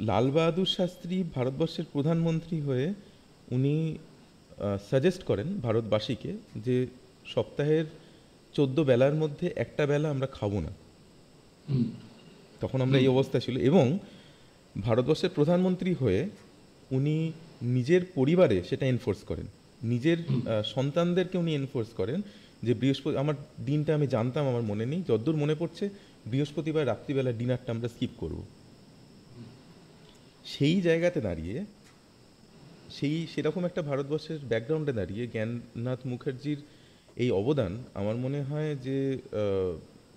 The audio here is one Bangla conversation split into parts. लाल बहादुर शास्त्री भारतवर्षेर प्रधानमंत्री हुए उनी सजेस्ट करें भारतवासी के जे सप्ताहेर 14 बेलार मध्य एकटा बेला आमरा खाबो ना। तखन आमरा एई अवस्था छिलो एवं भारतवर्षेर प्रधानमंत्री हुए उनी निजेर परिवारे सेटा एनफोर्स करें, निजेर सन्तानदेरके उनी एनफोर्स करें जे बृहस्पति आमार दिनटा आमि जानताम आमार मने नेई, जद्दूर मने पड़छे बृहस्पतिवार रात्रिबेला डिनारटा आमरा स्किप करब। সেই জায়গাতে দাঁড়িয়ে সেরকম একটা ভারতবর্ষের ব্যাকগ্রাউন্ডে দাঁড়িয়ে জ্ঞাননাথ মুখার্জির এই অবদান আমার মনে হয় যে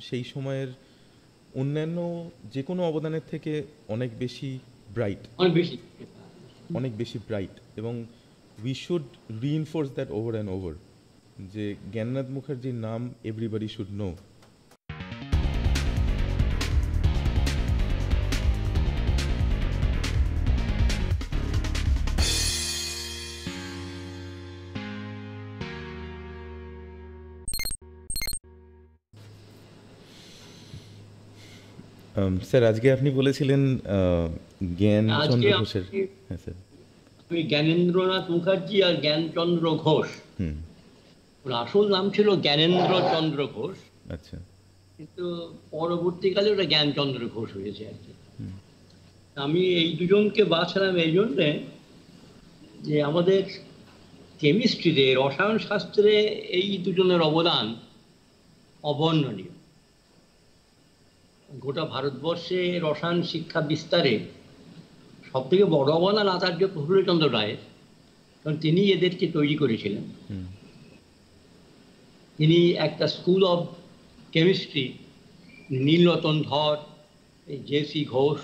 সেই সময়ের অন্যান্য যে কোনো অবদানের থেকে অনেক বেশি ব্রাইট এবং we should reinforce that over and over যে জ্ঞাননাথ মুখার্জির নাম এভরিবডি শুড নো। सर आज के आपने बोले छिलेन ज्ञानचंद्र घोष है सर अपनी ज्ञानेन्द्रनाथ मुखर्जी और ज्ञानचंद्र घोष আসল नाम छिलो ज्ञानेन्द्र चंद्र घोष। अच्छा কিন্তু পরবর্তীকালে ওটা জ্ঞানচন্দ্র ঘোষ হয়েছে। আমি এই দুজনকে বাছলাম এই জন্য যে আমাদের কেমিস্ট্রিতে রসায়ন শাস্ত্রে এই দুজনের অবদান অবর্ণনীয়। গোটা ভারতবর্ষে রসায়ন শিক্ষা বিস্তারে সবথেকে বড় অবদান আচার্য প্রফুল্ল চন্দ্র রায়ের, কারণ তিনি এদেরকে তৈরি করেছিলেন। তিনি একটা স্কুল অফ কেমিস্ট্রি নীলরতন ধর, যে সি ঘোষ,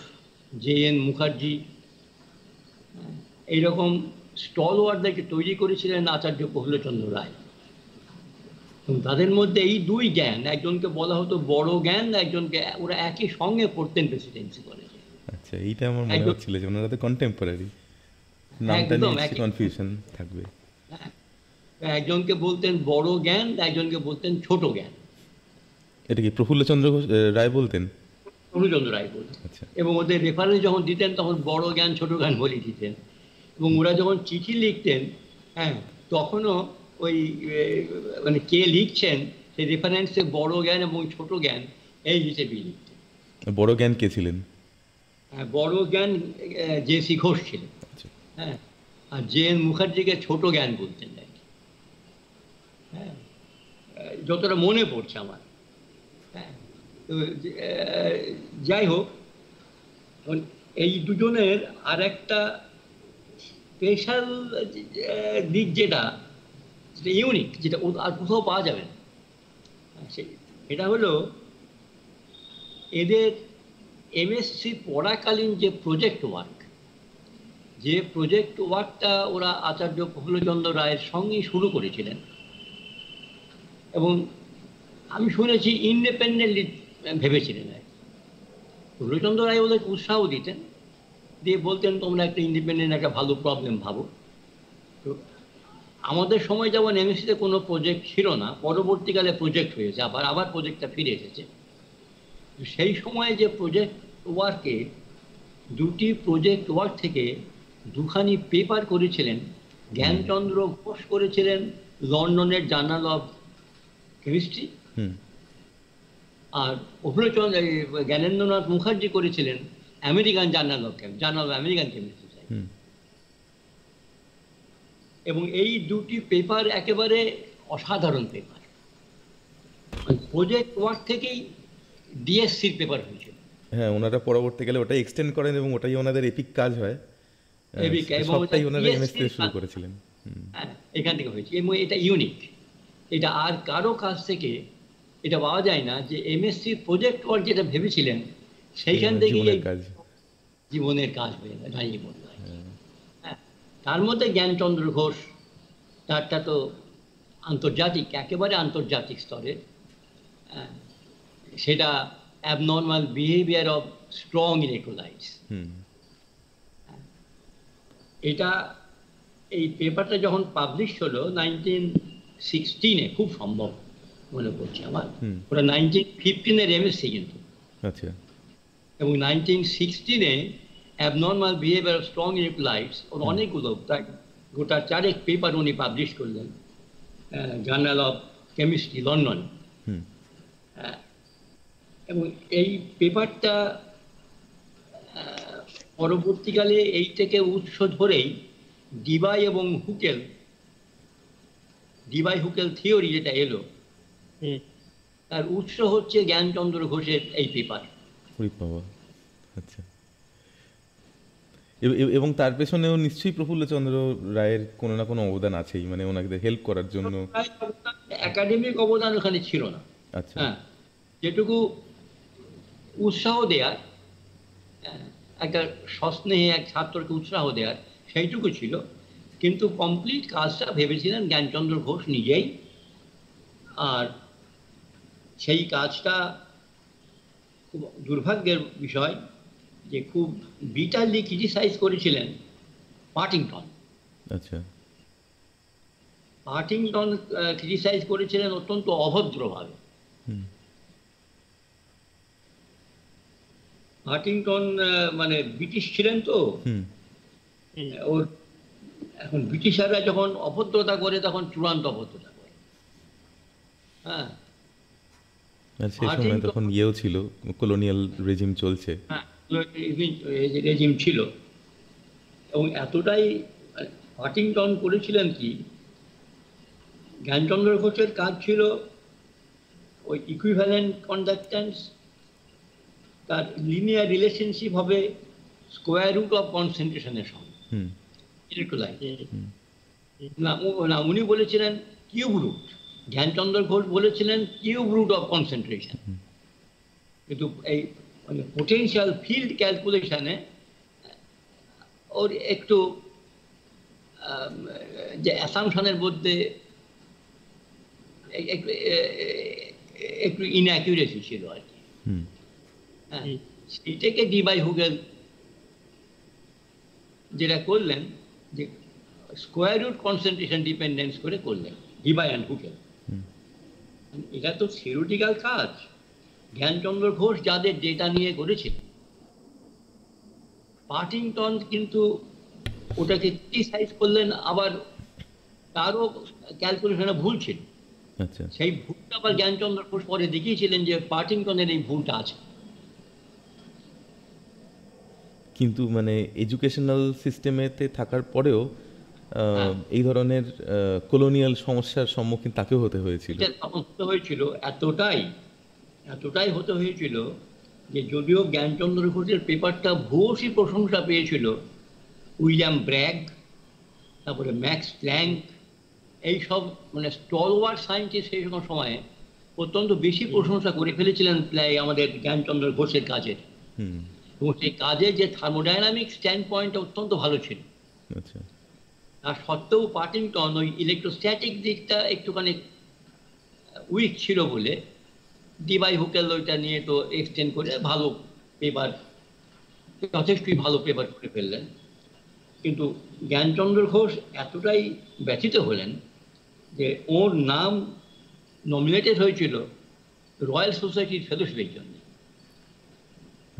মুখার্জি এইরকম স্টলওয়ার্ডদেরকে তৈরি করেছিলেন আচার্য প্রফুল্ল চন্দ্র রায়। তাদের মধ্যে এই দুই জ্ঞান, একজনকে বলা হতো বড় জ্ঞান, একজনকে ওরা একই সঙ্গে পড়তেন প্রেসিডেন্সি কলেজে। আচ্ছা এইটা আমার মনে হচ্ছিল যে ওনারা তো কন্টেম্পোরারি, নামটা নিয়ে কনফিউশন থাকবে। একজনকে বলতেন বড় জ্ঞান, একজনকে বলতেন ছোট জ্ঞান। এটা কি প্রফুল্লচন্দ্র রায় বলতেন? প্রফুল্লচন্দ্র রায় বলতেন। আচ্ছা এবং ওদের রেফারেন্স যখন দিতেন তখন বড় জ্ঞান ছোট জ্ঞান বলে দিতেন, এবং ওরা যখন চিঠি লিখতেন হ্যাঁ তখনও ওই মানে কে লিখছেন সেই রেফারেন্সে বড় জ্ঞান এবং ছোট জ্ঞান এই হিসেবেই লিখতেন। বড় জ্ঞান কে ছিলেন? হ্যাঁ বড় জ্ঞান যে সি ঘোষ ছিলেন। হ্যাঁ আর জে এন মুখার্জিকে ছোট জ্ঞান বলতেন নাকি, হ্যাঁ যতটা মনে পড়ছে আমার। হ্যাঁ যাই হোক এই দুজনের আর একটা স্পেশাল দিক যেটা ইউনিক, যেটা আর কোথাও পাওয়া যাবে না, এটা হলো এদের এমএসসি পড়াকালীন যে প্রজেক্ট ওয়ার্ক, যে প্রজেক্ট ওয়ার্কটা ওরা আচার্য প্রফুল্লচন্দ্র রায়ের সঙ্গেই শুরু করেছিলেন এবং আমি শুনেছি ইন্ডিপেন্ডেন্টলি ভেবেছিলেন। প্রফুল্লচন্দ্র রায় ওদেরকে উৎসাহ দিতেন, দিয়ে বলতেন তোমরা একটা ইন্ডিপেন্ডেন্ট একটা ভালো প্রবলেম ভাবো। তো আমাদের সময় যেমন এমএসসিতে কোনো প্রজেক্ট ছিল না, পরবর্তীকালে প্রজেক্ট হয়েছে, আবার প্রজেক্টটা ফিরে এসেছে। সেই সময়ে যে প্রজেক্ট ওয়ার্কে দুটি প্রজেক্ট ওয়ার্ক থেকে দুখানি পেপার করেছিলেন জ্ঞানচন্দ্র ঘোষ, করেছিলেন লন্ডনের জার্নাল অফ কেমিস্ট্রি, আর ভূলোচন্দ্র জ্ঞানেন্দ্রনাথ মুখার্জি করেছিলেন American journal of American chemistry. এবং এই দুটি পেপার একেবারে অসাধারণ পেপার, প্রজেক্ট ওয়ার্ক থেকেই ডিএসসির পেপার হয়েছিল। হ্যাঁ ওনারা পরবর্তীকালে ওটা এক্সটেন্ড করেন এবং ওটাই ওনাদের এপিক কাজ হয়, সবটাই ওনারা এমএসসি শুরু করেছিলেন। হ্যাঁ এখান থেকে হয়েছে এবং এটা ইউনিক, এটা আর কারো কাছ থেকে এটা পাওয়া যায় না যে এমএসসি প্রজেক্ট ওয়ার্ক যেটা ভেবেছিলেন সেইখান থেকে জীবনের কাজ হয়ে গেল। তার মধ্যে জ্ঞানচন্দ্র ঘোষ তারটা তো আন্তর্জাতিক, একেবারে আন্তর্জাতিক স্তরের, সেটা abnormal behaviour of strong electrolytes. এটা এই পেপারটা যখন পাবলিশ হলো 1916-এ খুব সম্ভব মনে পড়ছে আমার, ওটা 1915-এর এমএসসি কিন্তু। আচ্ছা এবং 1916-এ abnormal behavior of strong nucleotides or onik group that Gotachary's paper only published in Journal of Chemistry London এবং এই পেপারটা পরবর্তীকালে এই থেকে উৎস ধরেই ডিবাই এবং হুকেল ডিবাই-হুকেল থিওরি যেটা এলো তার উৎস হচ্ছে জ্ঞানচন্দ্র ঘোষের এই পেপার। আচ্ছা, এবং তার পেছনেও নিশ্চয়ই প্রফুল্লচন্দ্র রায়ের কোনো না কোনো অবদান আছেই, মানে ওনাকে হেল্প করার জন্য একাডেমিক অবদান ওখানে ছিল না। আচ্ছা, যেটুকু উৎসাহ দেওয়ার একটা সস্নেহে এক ছাত্রকে উৎসাহ দেওয়ার সেইটুকু ছিল, কিন্তু কমপ্লিট কাজটা ভেবেছিলেন জ্ঞানচন্দ্র ঘোষ নিজেই। আর সেই কাজটা খুব দুর্ভাগ্যের বিষয় যে খুব বিটারলি ক্রিটিসাইজ করেছিলেন পার্টিংটন। আচ্ছা, পার্টিংটন ক্রিটিসাইজ করেছিলেন অত্যন্ত অভদ্রভাবে। পার্টিংটন মানে ব্রিটিশ ছিলেন তো, ওর এখন ব্রিটিশাররা যখন অভদ্রতা করে তখন চূড়ান্ত অভদ্রতা করে। হ্যাঁ, সেই সময় তখন ইয়েও ছিল, কলোনিয়াল রেজিম চলছে, রেজিম ছিল। এবং এতটাই পার্টিংটন করেছিলেন কি, জ্ঞানচন্দ্র ঘোষের কাজ ছিল ওই ইকুইভ্যালেন্ট কন্ডাক্টেন্স, তার লিনিয়ার রিলেশনশিপ হবে স্কোয়ার রুট অফ কনসেন্ট্রেশনের সঙ্গে ইলেকট্রোলাইট। না, উনি বলেছিলেন কিউব রুট, জ্ঞানচন্দ্র ঘোষ বলেছিলেন কিউব রুট অফ কনসেন্ট্রেশন, কিন্তু এই মানে পোটেনশিয়াল ফিল্ড ক্যালকুলেশনে ওর একটু যে অ্যাসাম্পশনের মধ্যে একটু ইনঅ্যাকুরেসি ছিল আর কি। সেইটাকে ডেবায়-হুকেল যেটা করলেন যে স্কোয়ার রুট কনসেন্ট্রেশন ডিপেন্ডেন্স করে করলেন ডিবাই অ্যান্ড হুকেল। এটা তো থিওরিটিক্যাল কাজ, জ্ঞানচন্দ্র ঘোষ যাদের ডেটা নিয়ে করেছিল। পার্টিংটন কিন্তু ওটাকে ক্রিটিসাইজ করলেন, আবার তারও ক্যালকুলেশনে ভুল ছিল। আচ্ছা, সেই ভুলটা আবার জ্ঞানচন্দ্র ঘোষ পরে দেখিয়েছিলেন যে পার্টিংটনের এই ভুলটা আছে, কিন্তু মানে এডুকেশনাল সিস্টেমেতে থাকার পরেও এই ধরনের কলোনিয়াল সমস্যার সম্মুখীন তাকে হতে হয়েছিল। এতটাই হতে হয়েছিল যে যদিও জ্ঞানচন্দ্র ঘোষের পেপারটা ভূয়সী প্রশংসা পেয়েছিল উইলিয়াম ব্র্যাগ, তারপরে ম্যাক্স প্ল্যাঙ্ক, এইসব মানে স্টলওয়ার্ড সায়েন্টিস্ট সেই সময়ে অত্যন্ত বেশি প্রশংসা করে ফেলেছিলেন প্রায় আমাদের জ্ঞানচন্দ্র ঘোষের কাজের, এবং সেই কাজে যে থার্মোডাইনামিক স্ট্যান্ড পয়েন্ট অত্যন্ত ভালো ছিল। আচ্ছা, আর সত্ত্বেও পার্টিংটন ওই ইলেকট্রোস্ট্যাটিক দিকটা একটুখানি উইক ছিল বলে ডেবায়-হুকেল ওইটা নিয়ে তো এক্সটেন্ড করে ভালো পেপার, যথেষ্টই ভালো পেপার করে ফেললেন। কিন্তু জ্ঞানচন্দ্র ঘোষ এতটাই ব্যথিত হলেন যে ওর নাম নমিনেটেড হয়েছিল রয়্যাল সোসাইটির ফেলোশিপের জন্য।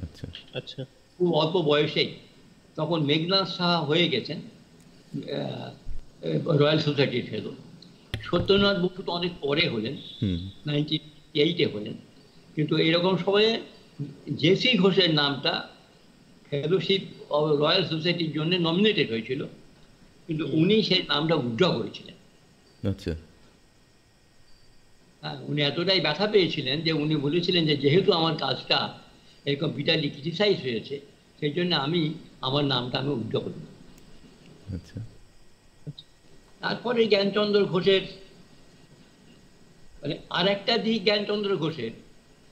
আচ্ছা আচ্ছা, খুব অল্প বয়সেই, তখন মেঘনাদ সাহা হয়ে গেছেন রয়্যাল সোসাইটির ফেলো, সত্যনাথ বসু তো অনেক পরে হলেন, 1988-এ হলেন। কিন্তু এরকম সময়ে যে সি ঘোষের নামটা ফেলোশিপ রয়্যাল সোসাইটির জন্য নমিনেটেড হয়েছিল, কিন্তু উনি সেই নামটা উইথড্র করেছিলেন। আচ্ছা, হ্যাঁ, উনি এতটাই ব্যথা পেয়েছিলেন যে উনি বলেছিলেন যে যেহেতু আমার কাজটা এরকম বিটারলি ক্রিটিসাইজ হয়েছে সেই জন্য আমার নামটা আমি উইথড্র করব। আচ্ছা, তারপরে জ্ঞানচন্দ্র ঘোষের মানে আর একটা দিক জ্ঞানচন্দ্র ঘোষের,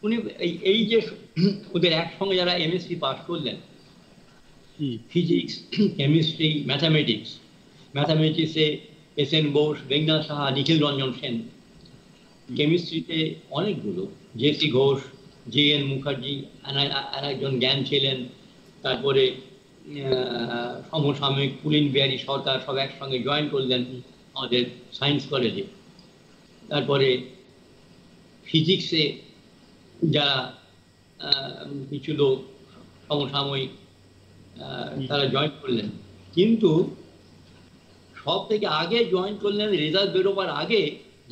উনি এই যে ওদের একসঙ্গে যারা এমএসসি পাস করলেন ফিজিক্স, কেমিস্ট্রি, ম্যাথামেটিক্সে এস এন বোস, মেঘনাদ সাহা, নিখিল রঞ্জন সেন, কেমিস্ট্রিতে অনেকগুলো J C Ghosh, J N Mukherjee আর একজন জ্ঞান ছিলেন, তারপরে সমসাময়িক পুলিন বিহারী সরকার, সব একসঙ্গে জয়েন করলেন আমাদের সায়েন্স কলেজে। তারপরে ফিজিক্সে যারা কিছু লোক সমসাময়িক তারা জয়েন করলেন। কিন্তু সব থেকে আগে জয়েন করলেন রেজাল্ট বেরোবার আগে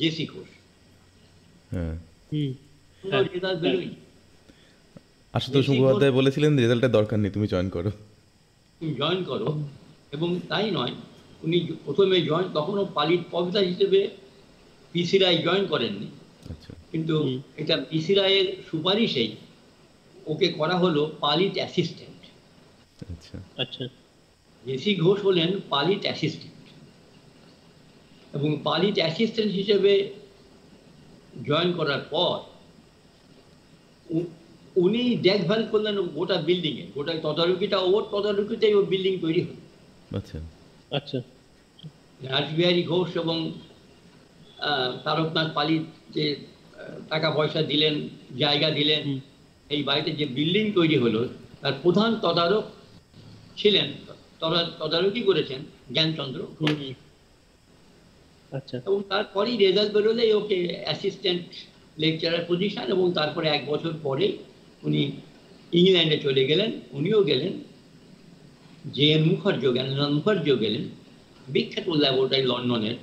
যে সি ঘোষ। হ্যাঁ, রেজাল্ট বেরোই আশুতোষ মুখোপাধ্যায় বলেছিলেন রেজাল্টের দরকার নেই, তুমি জয়েন করো, তুমি জয়েন করো। এবং তাই নয়, উনি প্রথমে জয়েন, তখনও পালিত প্রফেসর হিসেবে পিসি রায় জয়েন করেননি, কিন্তু এটা পিসি রায়ের সুপারিশেই ওকে করা হলো পালিত অ্যাসিস্ট্যান্ট। আচ্ছা আচ্ছা, যে সি ঘোষ হলেন পালিত অ্যাসিস্ট্যান্ট, এবং পালিত অ্যাসিস্ট্যান্ট হিসেবে জয়েন করার পর উনি দেখভাল করলেন গোটা বিল্ডিং এ, গোটা তদারকিটা ওর তদারকিতেই ও বিল্ডিং তৈরি হল। আচ্ছা আচ্ছা, রাজবিহারী ঘোষ এবং তারকনাথ পালিত যে টাকা পয়সা দিলেন, জায়গা দিলেন, এই বাড়িতে যে বিল্ডিং তৈরি হলো তার প্রধান তদারক ছিলেন, তদারকি করেছেন জ্ঞানচন্দ্র। আচ্ছা, এবং তারপরেই রেজাল্ট বেরোলে ওকে অ্যাসিস্ট্যান্ট লেকচারার পজিশন, এবং তারপরে এক বছর পরে উনি ইংল্যান্ডে চলে গেলেন, উনিও গেলেন, গণেন্দ্রনাথ মুখার্জিও গেলেন বিখ্যাত ল্যাবরেটরি লন্ডনের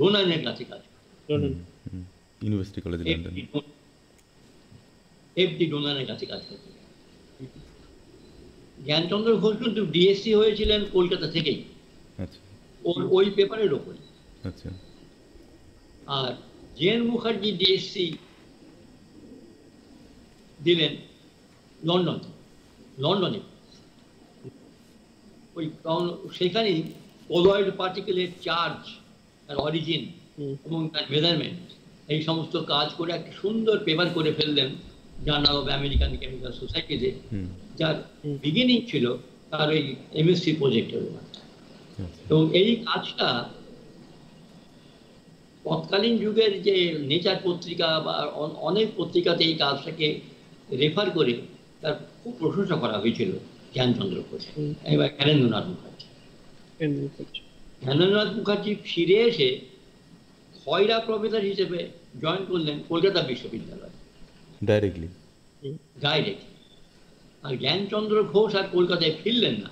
ডোনানের কাছে কাজ করেন, ইউনিভার্সিটি কলেজ লন্ডন এফডি ডোনানের কাছে কাজ করেন। জ্ঞানচন্দ্র ঘোষ কিন্তু ডিএসসি হয়েছিলেন কলকাতা থেকেই। আচ্ছা, ওই পেপারের ওপরে। আচ্ছা, আর জেন মুখার্জি ডিএসসি দিলেন লন্ডনে। ওই সেখানে কলয়েড পার্টিকেলের চার্জ, তার অরিজিন এবং তার মেজারমেন্ট, এই সমস্ত কাজ করে একটা সুন্দর পেপার করে ফেললেন জার্নাল অব আমেরিকান কেমিক্যাল সোসাইটিতে, যার বিগিনিং ছিল তার ওই এমএসসি প্রজেক্টের। এবং এই কাজটা তৎকালীন যুগের যে নেচার পত্রিকা বা অনেক পত্রিকাতে এই কাজটাকে রেফার করে তার খুব প্রশংসা করা হয়েছিল জ্ঞানচন্দ্র ঘোষ। এবার গণেন্দ্রনাথ মুখার্জি ফিরে এসে খয়রা প্রফেসর হিসেবে জয়েন করলেন কলকাতা বিশ্ববিদ্যালয়ে ডাইরেক্টলি। আর জ্ঞানচন্দ্র ঘোষ আর কলকাতায় ফিরলেন না,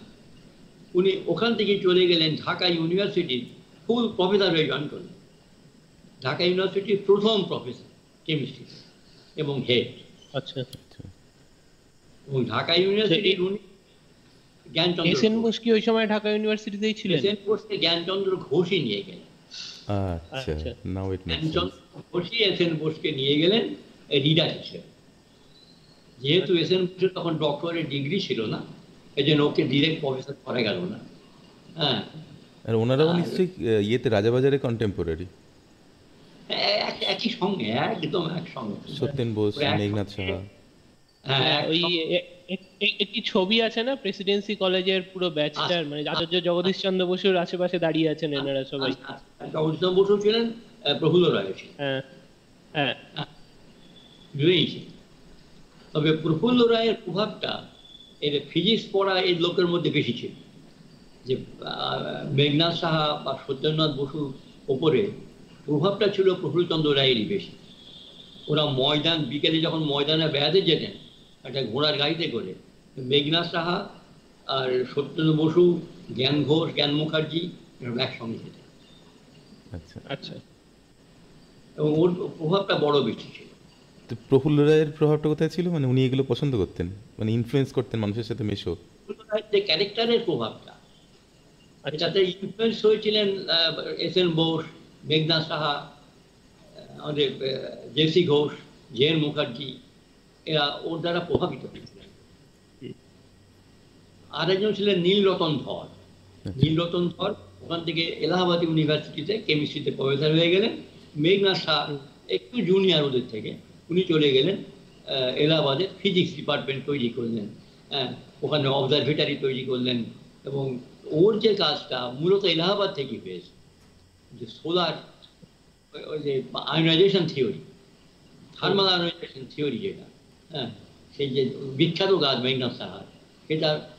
উনি ওখান থেকে চলে গেলেন ঢাকা ইউনিভার্সিটির ফুল প্রফেসর হয়ে জয়েন করলেন, ঢাকা ইউনিভার্সিটির প্রথম প্রফেসর কেমিস্ট্রি এবং হেড। আচ্ছা, এবং ঢাকা ইউনিভার্সিটির উনি জ্ঞানচন্দ্র সেন ঘোষ কি ওই সময় ঢাকা ইউনিভার্সিটিতেই ছিলেন? সেন ঘোষকে জ্ঞানচন্দ্র ঘোষই নিয়ে গেলেন। আচ্ছা, নাও ইট মেক্স সেন্স। ঘোষই সেন ঘোষকে নিয়ে গেলেন রিডার হিসেবে, যেহেতু সেন ঘোষের তখন ডক্টরের ডিগ্রি ছিল না, এই জন্য ওকে ডিরেক্ট প্রফেসর করা গেল না। হ্যাঁ, আর ওনারাও নিশ্চয়ই ইয়েতে রাজাবাজারে কন্টেম্পোরারি, একই সঙ্গে, একদম একসঙ্গে। সত্যেন বোস, মেঘনাদ সাহা। হ্যাঁ, ওই একটি ছবি আছে না প্রেসিডেন্সি কলেজের পুরো ব্যাচটার, মানে আচার্য জগদীশ চন্দ্র বসুর আশেপাশে দাঁড়িয়ে আছেন এনারা সবাই। জগদীশ চন্দ্র বসু ছিলেন, প্রফুল্ল রায় ছিলেন। হ্যাঁ হ্যাঁ, দুই। তবে প্রফুল্ল রায়ের প্রভাবটা এর ফিজিক্স পড়া এই লোকের মধ্যে বেশি ছিল, যে মেঘনাদ সাহা বা সত্যেন্দ্রনাথ বসুর ওপরে প্রভাবটা ছিল প্রফুল্লচন্দ্র রায়েরই বেশি। ওরা ময়দান, বিকেলে যখন ময়দানে বেড়াতে যেতেন একটা ঘোড়ার গাড়িতে করে, মেঘনাদ সাহা আর সত্যেন্দ্র বসু, জ্ঞান ঘোষ, জ্ঞান মুখার্জি এরকম একসঙ্গে যেতেন। আচ্ছা আচ্ছা, এবং ওর প্রভাবটা বড় বেশি ছিল। তো প্রফুল্ল রায়ের প্রভাবটা কোথায় ছিল? মানে উনি এগুলো পছন্দ করতেন, মানে ইনফ্লুয়েন্স করতেন মানুষের সাথে মেশো। প্রফুল্ল রায়ের যে ক্যারেক্টারের প্রভাবটা, এটাতে ইনফ্লুয়েন্স হয়েছিলেন এস এন বোস, মেঘনাদ সাহা, আমাদের J C Ghosh, J N Mukherjee, এরা ওর দ্বারা প্রভাবিত হয়েছিলেন। আর একজন ছিলেন নীলরতন ধর, ওখান থেকে এলাহাবাদ ইউনিভার্সিটিতে কেমিস্ট্রিতে প্রফেসর হয়ে গেলেন। মেঘনাদ সাহা একটু জুনিয়র ওদের থেকে, উনি চলে গেলেন এলাহাবাদের ফিজিক্স ডিপার্টমেন্ট তৈরি করলেন। হ্যাঁ, ওখানে অবজারভেটারি তৈরি করলেন, এবং ওর যে কাজটা মূলত এলাহাবাদ থেকে পেয়েছে, যে সোলার ওই যে ionisation theory, thermal ionisation theory যেটা, হ্যাঁ, সেই যে বিখ্যাত কাজ মেঘনাদ সাহার,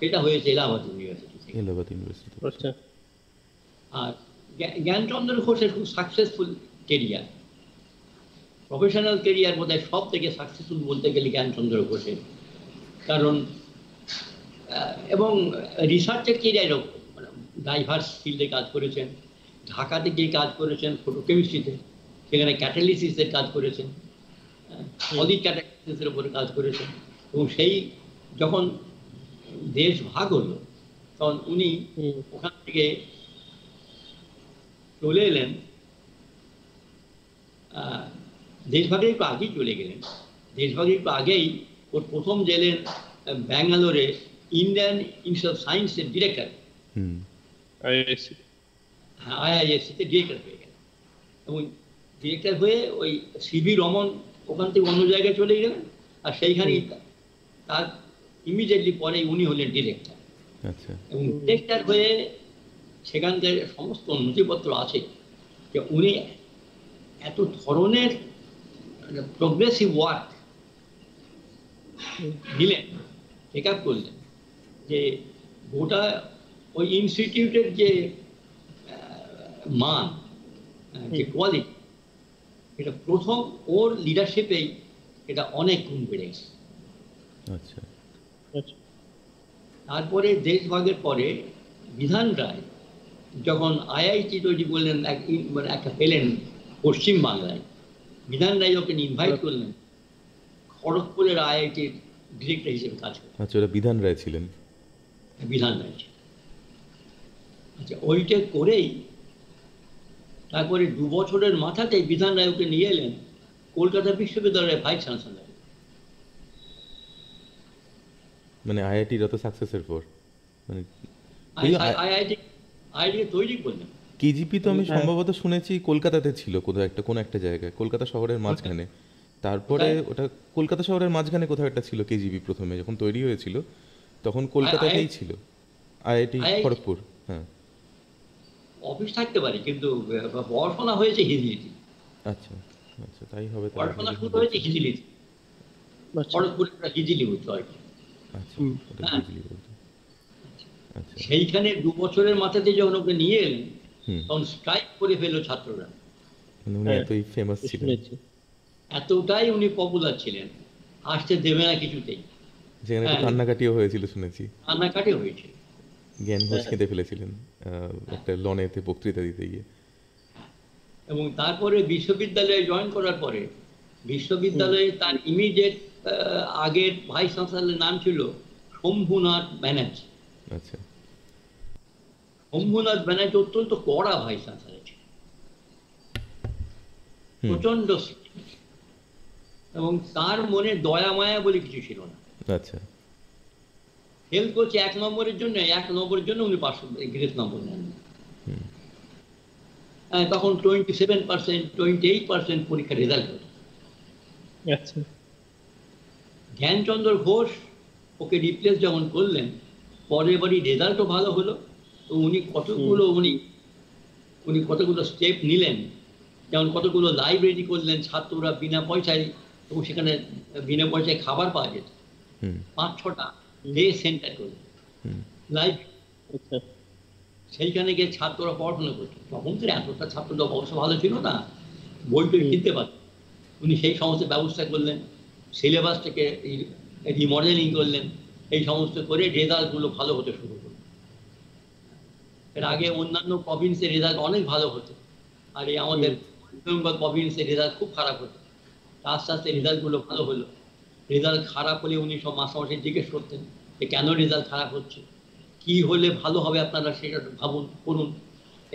এটা হয়েছে এলাহাবাদ ইউনিভার্সিটি। আর জ্ঞানচন্দ্র ঘোষের খুব সাকসেসফুল কেরিয়ার, প্রফেশনাল কেরিয়ার বোধ হয় সব থেকে সাকসেসফুল বলতে গেলে জ্ঞানচন্দ্র ঘোষের, কারণ रिसार्चे केरियारेও डाइवर्स फील्डे काज करेছেন ঢাকাতে গিয়ে কাজ করেছেন ফটোকেমিস্ট্রিতে সেখানে ক্যাটালিসিসের কাজ করেছেন সলিড ক্যাটালিসিসের উপর কাজ করেছেন এবং সেই যখন দেশ ভাগ হলো তখন উনি ওখান থেকে চলে এলেন দেশভাগের একটু আগেই চলে গেলেন দেশভাগের একটু আগেই ওর প্রথম গেলেন ব্যাঙ্গালোরে इंडियन इंस्टीट्यूट ऑफ साइंस के डायरेक्टर आईआईसी हाँ आईआईसी के डायरेक्टर हुए गए এবং डायरेक्टर हुए ওই সিবি রমন ওখান থেকে অন্য জায়গায় চলে গেলেন আর সেইখানেই তার ইমিডিয়েটলি পরে উনি হলেন डायरेक्टर আচ্ছা এবং डायरेक्टर হয়ে সেখানকার সমস্ত নথিপত্র আছে যে উনি এত ধরনের প্রগ্রেসিভ ওয়ার্ক দিলেন টেক আপ করলেন যে গোটা ওই ইনস্টিটিউটের যে মান যে কোয়ালিটি এটা প্রথম ওর লিডারশিপেই এটা অনেক গুণ বেড়ে গেছে আচ্ছা আচ্ছা তারপরে দেশভাগের পরে বিধান রায় যখন আইআইটি তৈরি করলেন একটা পেলেন পশ্চিম বাংলায় বিধান রায় ওকে ইনভাইট করলেন খড়গপুরের আইআইটির ডিরেক্টর হিসেবে কাজ করলেন আচ্ছা ওটা বিধান রায় ছিলেন বিধান রায় আচ্ছা ওইটা করেই তারপরে দু বছরের মাথাতেই বিধান রায় ওকে নিয়ে এলেন কলকাতা বিশ্ববিদ্যালয়ের ভাইস চ্যান্সেলর মানে আইআইটি যত সাকসেসের পর মানে আইআইটি আইডিয়া তৈরি করলেন কেজিপি তো আমি সম্ভবত শুনেছি কলকাতাতে ছিল কোন একটা জায়গায় কলকাতা শহরের মাঝখানে তারপরে ওটা কলকাতা শহরের মাঝখানে কোথাও একটা ছিল কেজিপি প্রথমে যখন তৈরি হয়েছিল তখন কলকাতাতেই ছিল আইআইটি খড়গপুর হ্যাঁ অফিস থাকতে পারে কিন্তু বর্ষনা হয়েছে হিজলিতে আচ্ছা আচ্ছা তাই হবে তাই বর্ষনা শুরু হয়েছে হিজলিতে খড়গপুর থেকে হিজলি হতো আরকি আচ্ছা হিজলি হতো আচ্ছা সেইখানে 2 বছরের মাথাতে যখন ওকে নিয়ে এলেন তখন স্ট্রাইক করে ফেলল ছাত্ররা উনি এতই फेमस ছিলেন এতটাই উনি পপুলার ছিলেন আসতে দেবে না কিছুতেই যেখানে কান্নাকাটিও হয়েছিল শুনেছি কান্নাকাটিও হয়েছিল জ্ঞান ঘোষ কেঁদে ফেলেছিলেন একটা লনেতে বক্তৃতা দিতে গিয়ে এবং তারপরে বিশ্ববিদ্যালয়ে জয়েন করার পরে বিশ্ববিদ্যালয়ে তার ইমিডিয়েট আগের ভাইস চ্যান্সেলরের নাম ছিল শম্ভুনাথ ব্যানার্জি আচ্ছা শম্ভুনাথ ব্যানার্জি অত্যন্ত কড়া ভাইস চ্যান্সেলর ছিলেন প্রচন্ড এবং তার মনে দয়া মায়া বলে কিছু ছিল না আচ্ছা হেল কোচ এক নম্বরের জন্য উনি 500 গ্রেড নম্বর নেন তখন 27% 28% পরীক্ষার রেজাল্ট হলো আচ্ছা জ্ঞানচন্দ্র ঘোষ ওকে রিপ্লেস যখন করলেন পরেরবারই রেজাল্টও ভালো হলো তো উনি কতগুলো স্টেপ নিলেন যেমন কতগুলো লাইব্রেরি করলেন ছাত্ররা বিনা পয়সায় এবং সেখানে বিনা পয়সায় খাবার পাওয়া যেত 5-6টা ডে সেন্টার করলো লাইভ সেইখানে গিয়ে ছাত্ররা পড়াশোনা করতো তখন তো এতটা ছাত্রদের অবস্থা ভালো ছিল না বইটই কিনতে পারত উনি সেই সমস্ত ব্যবস্থা করলেন সিলেবাসটাকে রিমডেলিং করলেন এই সমস্ত করে রেজাল্টগুলো ভালো হতে শুরু করলো এর আগে অন্যান্য প্রভিন্সের রেজাল্ট অনেক ভালো হতো আর এই আমাদের পশ্চিমবঙ্গ প্রভিন্সের রেজাল্ট খুব খারাপ হতো আস্তে আস্তে রেজাল্টগুলো ভালো হলো রেজাল্ট খারাপ হলে উনি সব মাসামাসি জিজ্ঞেস করতেন যে কেন রেজাল্ট খারাপ হচ্ছে কি হলে ভালো হবে আপনারা সেটা ভাবুন করুন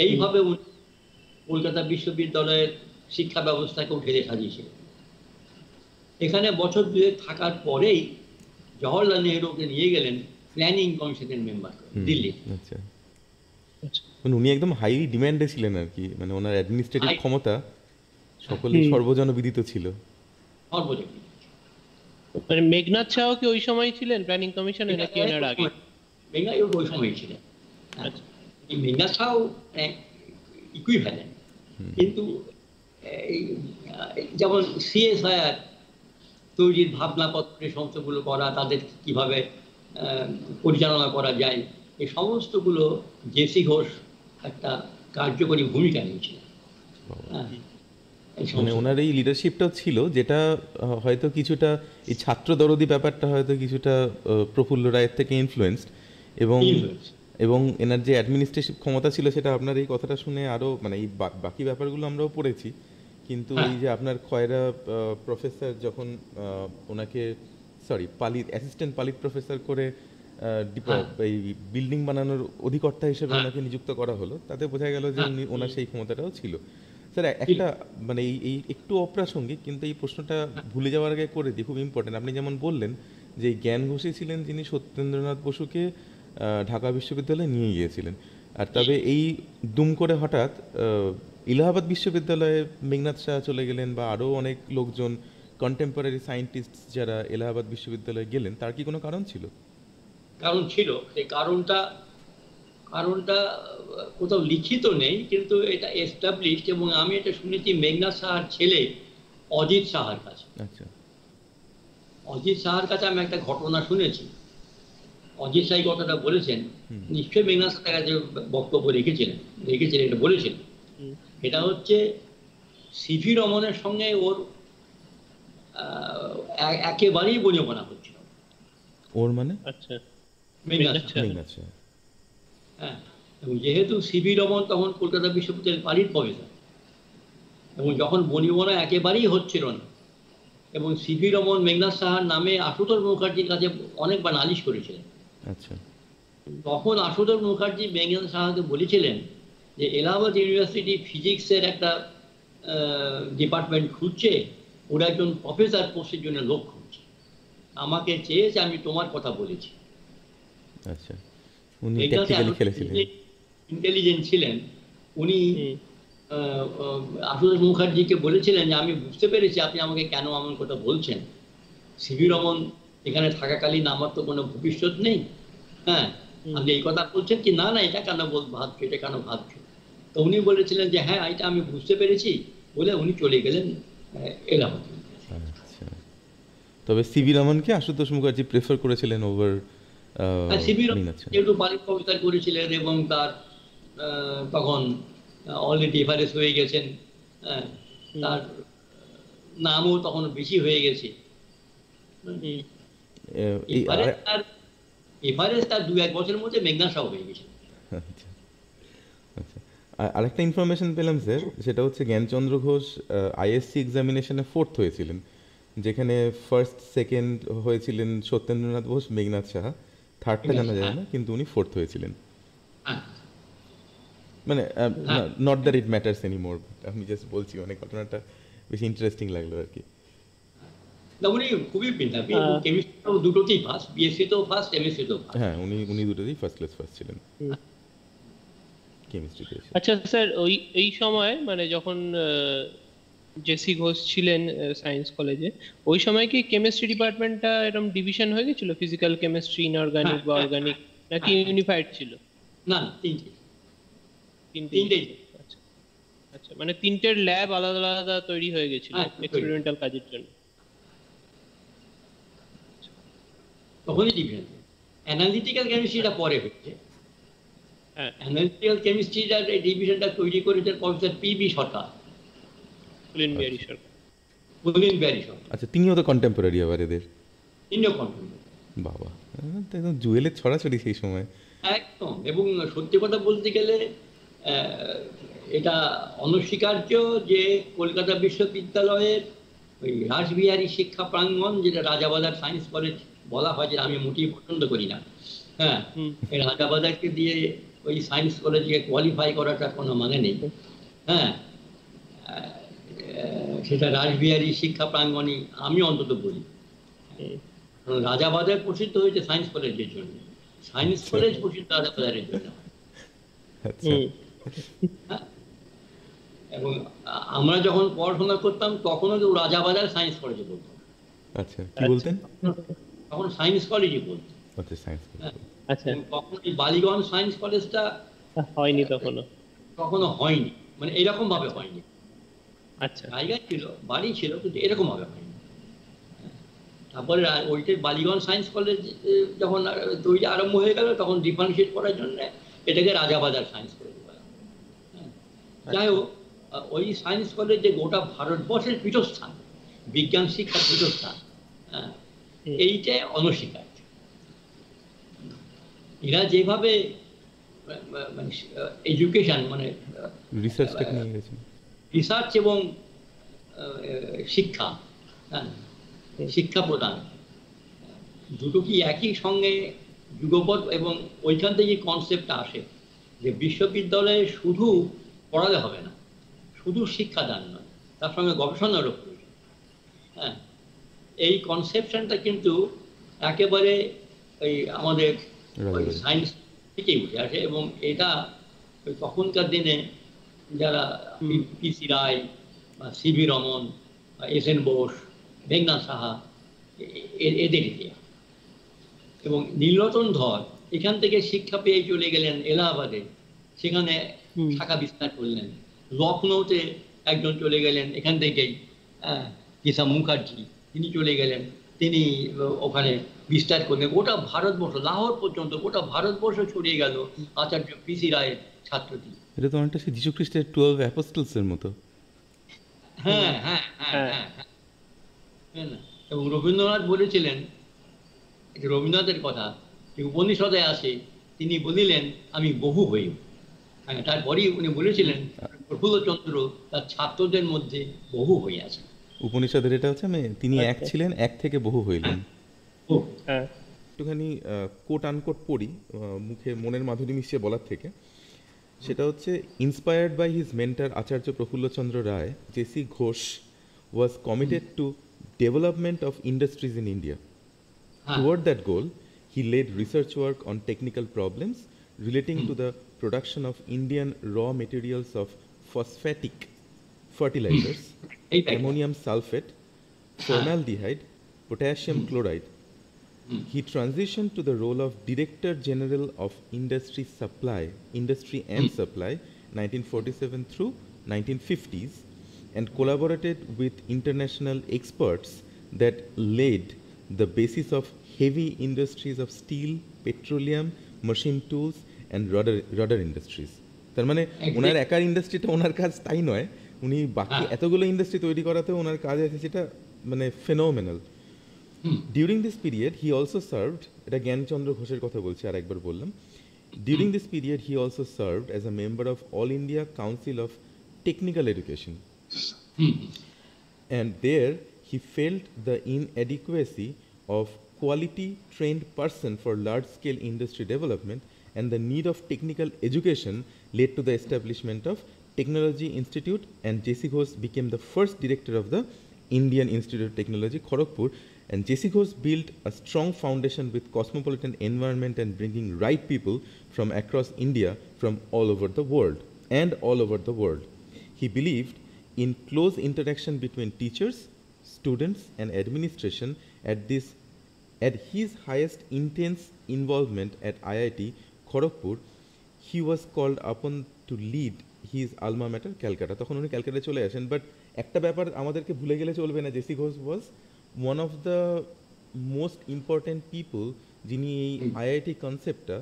এইভাবে উনি কলকাতা বিশ্ববিদ্যালয়ের শিক্ষা ব্যবস্থাকে ঢেলে সাজিয়েছিলেন এখানে বছর দুয়েক থাকার পরেই জওহরলাল নেহরুকে নিয়ে গেলেন প্ল্যানিং কমিশনের মেম্বার দিল্লি আচ্ছা আচ্ছা উনি একদম হাইলি ডিমান্ডে ছিলেন আর কি মানে ওনার অ্যাডমিনিস্ট্রেটিভ ক্ষমতা সকলেই সর্বজনবিদিত ছিল সর্বজন মানে মেঘনাদ সাহা কি ওই সময় ছিলেন প্ল্যানিং কমিশনে নাকি এর আগে মেঘনাদ ওই সময় ছিলেন আচ্ছা এই মেঘনাদ সাহা ইকুইভ্যালেন্ট কিন্তু এই যেমন সিএসআইআর তৈরির ভাবনাপত্রের সমস্তগুলো করা তাদের কিভাবে পরিচালনা করা যায় এই সমস্তগুলো জে সি ঘোষ একটা কার্যকরী ভূমিকা নিয়েছিলেন মানে ওনার এই লিডারশিপটাও ছিল যেটা হয়তো কিছুটা এই ছাত্র দরদি ব্যাপারটা হয়তো কিছুটা প্রফুল্ল রায়ের থেকে ইনফ্লুয়েন্সড এবং এবং এনার যে অ্যাডমিনিস্ট্রেটিভ ক্ষমতা ছিল সেটা আপনার এই কথাটা শুনে আরও মানে এই বাকি ব্যাপারগুলো আমরাও পড়েছি কিন্তু এই যে আপনার খয়রা প্রফেসর যখন ওনাকে সরি পালিত অ্যাসিস্ট্যান্ট পালিত প্রফেসর করে এই বিল্ডিং বানানোর অধিকর্তা হিসেবে ওনাকে নিযুক্ত করা হলো তাতে বোঝা গেল যে উনি ওনার সেই ক্ষমতাটাও ছিল। স্যার একটা মানে এই একটু অপ্রাসঙ্গিক কিন্তু এই প্রশ্নটা ভুলে যাওয়ার আগে করে দিই, খুব ইম্পর্টেন্ট। আপনি যেমন বললেন যে জ্ঞান ঘোষই ছিলেন যিনি সত্যেন্দ্রনাথ বসুকে ঢাকা বিশ্ববিদ্যালয়ে নিয়ে গিয়েছিলেন, আর তবে এই দুম করে হঠাৎ ইলাহাবাদ বিশ্ববিদ্যালয়ে মেঘনাদ সাহা চলে গেলেন বা আরও অনেক লোকজন কন্টেম্পোরারি সায়েন্টিস্ট যারা এলাহাবাদ বিশ্ববিদ্যালয়ে গেলেন, তার কি কোনো কারণ ছিল? কারণ ছিল, সেই কারণটা কোথাও লিখিত নেই কিন্তু এটা এস্টাবলিশড এবং আমি এটা শুনেছি মেঘনাদ সাহার ছেলে অজিত সাহার কাছে। আচ্ছা, অজিত সাহার কাছে আমি একটা ঘটনা শুনেছি, অজিত সাহাই কথাটা বলেছেন, নিশ্চয়ই মেঘনাদ সাহার কাছে বক্তব্য রেখেছিলেন এটা বলেছেন। এটা হচ্ছে সিভি রমনের সঙ্গে ওর একেবারেই বনিবনা হচ্ছিল ওর মানে। আচ্ছা, হ্যাঁ, এবং যেহেতু সিভি রমন তখন কলকাতা বিশ্ববিদ্যালয়ের পালিত প্রফেসর এবং যখন বনিবনা একেবারেই হচ্ছিল না এবং সিভি রমন মেঘনাদ সাহার নামে আশুতোষ মুখার্জির কাছে অনেকবার নালিশ করেছিলেন। আচ্ছা, তখন আশুতোষ মুখার্জি মেঘনাদ সাহাকে বলেছিলেন যে এলাহাবাদ ইউনিভার্সিটি ফিজিক্সের একটা ডিপার্টমেন্ট খুঁজছে, ওরা একজন প্রফেসর পোস্টের জন্য লোক খুঁজছে, আমাকে চেয়েছে, আমি তোমার কথা বলেছি। আচ্ছা, উনি টেকনিক্যালি খেলেছিলেন, ইন্টেলিজেন্ট ছিলেন উনি। আশুতোষ মুখার্জিকে বলেছিলেন যে আমি বুঝতে পেরেছি আপনি আমাকে কেন এমন কথা বলছেন, সিভি রমন এখানে থাকাকালীন আমার তো কোনো ভবিষ্যৎ নেই, হ্যাঁ আপনি এই কথা বলছেন কি না না এটা কেন ভাবছো এটা কেন ভাবছো। তো উনি বলেছিলেন যে হ্যাঁ এটা আমি বুঝতে পেরেছি বলে উনি চলে গেলেন এলাহাবাদ। তবে সিভি রমনকে আশুতোষ মুখার্জি প্রেফার করেছিলেন ওভার সিভি রমন, যেহেতু পালিত কবিতা করেছিলেন এবং তার তখন অলরেডি এভারেস্ট হয়ে গেছেন, তার নামও তখন বেশি হয়ে গেছে। এভারেস্ট তার 2-1 বছরের মধ্যে মেঘনাদ সাহা হয়ে গেছে। আচ্ছা আচ্ছা, আরেকটা ইনফরমেশন পেলাম স্যার, সেটা হচ্ছে জ্ঞানচন্দ্র ঘোষ আইএসসি এক্সামিনেশনে 4th হয়েছিলেন, যেখানে 1st, 2nd হয়েছিলেন সত্যেন্দ্রনাথ ঘোষ, মেঘনাদ সাহা, 3rd-টা জানা যায় না কিন্তু উনি 4th হয়েছিলেন। মানে not that it matters anymore, আমি জাস্ট বলছি মানে ঘটনাটা বেশি ইন্টারেস্টিং লাগলো আর কি। না উনি খুবই পিন্ডাপি, কেমিস্ট্রিও দুটোতেই ফার্স্ট, বিএসসি তো ফার্স্ট, এমএসসি তো ফার্স্ট। হ্যাঁ উনি দুটোতেই ফার্স্ট ক্লাস ফার্স্ট ছিলেন কেমিস্ট্রিতে। আচ্ছা স্যার, ওই এই সময় মানে যখন যে সি ঘোষ ছিলেন সায়েন্স কলেজে, ওই সময় কি কেমিস্ট্রি ডিপার্টমেন্টটা এরকম ডিভিশন হয়ে গিয়েছিল, ফিজিক্যাল কেমিস্ট্রি, ইনঅর্গানিক বা অর্গানিক, নাকি ইউনিফাইড ছিল? না, তিনটে। আচ্ছা, মানে তিনটের ল্যাব আলাদা আলাদা তৈরি হয়ে গিয়েছিল এক্সপেরিমেন্টাল কাজের জন্য। তখনই ডিভিশন অ্যানালিটিক্যাল কেমিস্ট্রিটা পরে হচ্ছে, অ্যানালিটিক্যাল কেমিস্ট্রিটা এই ডিভিশনটা তৈরি করেছে প্রফেসর পিবি সরকার, তিনিও তো কন্টেম্পোরারি আবার এদের। বাবা, একদম জুয়েলের ছড়াছড়ি সেই সময় একদম। এবং সত্যি কথা বলতে গেলে এটা অনস্বীকার্য যে কলকাতা বিশ্ববিদ্যালয়ের ওই রাসবিহারী শিক্ষা প্রাঙ্গণ, যেটা রাজাবাজার সায়েন্স কলেজ বলা হয়, যে আমি মোটেই পছন্দ করি না, হ্যাঁ রাজাবাজারকে দিয়ে ওই সায়েন্স কলেজকে কোয়ালিফাই করাটা কোনো মানে নেই। হ্যাঁ, সেটা রাসবিহারী শিক্ষা প্রাঙ্গণই আমি অন্তত বলি। রাজাবাজার প্রসিদ্ধ হয়েছে সায়েন্স কলেজের জন্য, সায়েন্স কলেজ প্রসিদ্ধ রাজাবাজারের জন্য। এবং আমরা যখন পড়াশোনা করতাম তখনও রাজাবাজার সায়েন্স কলেজে বলতাম। আচ্ছা, কি বলতেন তখন? সায়েন্স কলেজই বলতাম। আচ্ছা, সায়েন্স কলেজ। আচ্ছা, তখন এই বালিগঞ্জ সায়েন্স কলেজটা হয়নি, তখনো হয়নি, মানে এরকম ভাবে হয়নি। আচ্ছা, জায়গা ছিল, বাড়ি ছিল কিন্তু এরকম ভাবে হয়নি। তারপরে ওইটার বালিগঞ্জ সায়েন্স কলেজ যখন তৈরি আরম্ভ হয়ে গেল তখন ডিফারেন্সিয়েট করার জন্য এটাকে রাজাবাজার সায়েন্স কলেজ বলা। যাই হোক, ওই সায়েন্স কলেজ যে গোটা ভারতবর্ষের পীঠস্থান, বিজ্ঞান শিক্ষার পীঠস্থান, এইটাই অনস্বীকার্য। এরা যেভাবে মানে এডুকেশন মানে রিসার্চটাকে নিয়ে গেছে, রিসার্চ এবং শিক্ষা, শিক্ষা প্রদান দুটো কি একই সঙ্গে যুগপৎ? এবং ওইখান থেকে কনসেপ্টটা আসে যে বিশ্ববিদ্যালয়ে শুধু পড়ালে হবে না, শুধু শিক্ষাদান নয়, তার সঙ্গে গবেষণারও প্রয়োজন। হ্যাঁ, এই কনসেপশনটা কিন্তু একেবারে এই আমাদের সায়েন্স থেকেই উঠে আসে এবং এটা ওই তখনকার দিনে যারা পিসি রায় বা সিভি রমন বা এস এন বোস, মেঘনাদ সাহা, এদের ইতিহাস। এবং নীলরতন ধর এখান থেকে শিক্ষা পেয়ে চলে গেলেন এলাহাবাদে, সেখানে শাখা বিস্তার করলেন। লখনৌতে একজন চলে গেলেন এখান থেকেই, যে সি মুখার্জি, তিনি চলে গেলেন, তিনি ওখানে বিস্তার করলেন। গোটা ভারতবর্ষ, লাহোর পর্যন্ত গোটা ভারতবর্ষ ছড়িয়ে গেল আচার্য পিসি রায়ের ছাত্রটি। এটা তো অনেকটা সেই যীশু খ্রিস্টের 12 অ্যাপোস্টলস এর মতো। হ্যাঁ হ্যাঁ হ্যাঁ হ্যাঁ। এবং রবীন্দ্রনাথ বলেছিলেন, রবীন্দ্রনাথের কথা যে উপনিষদে আছে, তিনি বলিলেন আমি বহু হই। হ্যাঁ, তারপরেই উনি বলেছিলেন প্রফুল্ল চন্দ্র তার ছাত্রদের মধ্যে বহু হয়ে আছেন। উপনিষদের এটা হচ্ছে তিনি এক ছিলেন, এক থেকে বহু হইলেন। একটুখানি কোট আনকোট পড়ি মুখে মনের মাধুরী মিশিয়ে বলার থেকে, সেটা হচ্ছে inspired by his mentor Acharya Prafulla Chandra Ray, যে C Ghosh was committed to development of industries in India. Toward that goal, he led research work on technical problems relating to the production of Indian raw materials of phosphatic fertilizers, ammonium sulfate, formaldehyde, potassium chloride. He transitioned to the role of Director General of Industry and Supply, 1947 through 1950s, and collaborated with international experts that laid the basis of heavy industries of steel, petroleum, machine tools and rudder industries. তার মানে ওনার একার ইন্ডাস্ট্রিটা ওনার কাজ তাই নয়, উনি বাকি এতগুলো ইন্ডাস্ট্রি তৈরি করাতে ওনার কাজ আছে, সেটা মানে phenomenal. During this period he also served, এটা জ্ঞানচন্দ্র ঘোষের কথা বলছি আর একবার বললাম, during this period he also served as a member of All India Council of Technical Education and there he felt the inadequacy of quality trained person for large scale industry development and the need of technical education led to the establishment of Technology Institute and J C Ghosh became the first director of the Indian Institute of Technology Kharagpur and J C Ghosh built a strong foundation with cosmopolitan environment and bringing right people from across India from all over the world. He believed in close interaction between teachers, students and administration at his highest intense involvement at IIT Kharagpur. He was called upon to lead his alma mater Calcutta. তখন উনি ক্যালকাটা চলে আসেন, বাট একটা ব্যাপার আমাদেরকে ভুলে গেলে চলবে না, যে C Ghosh was one of the most important people, যিনি এই আইআইটি কনসেপ্টটা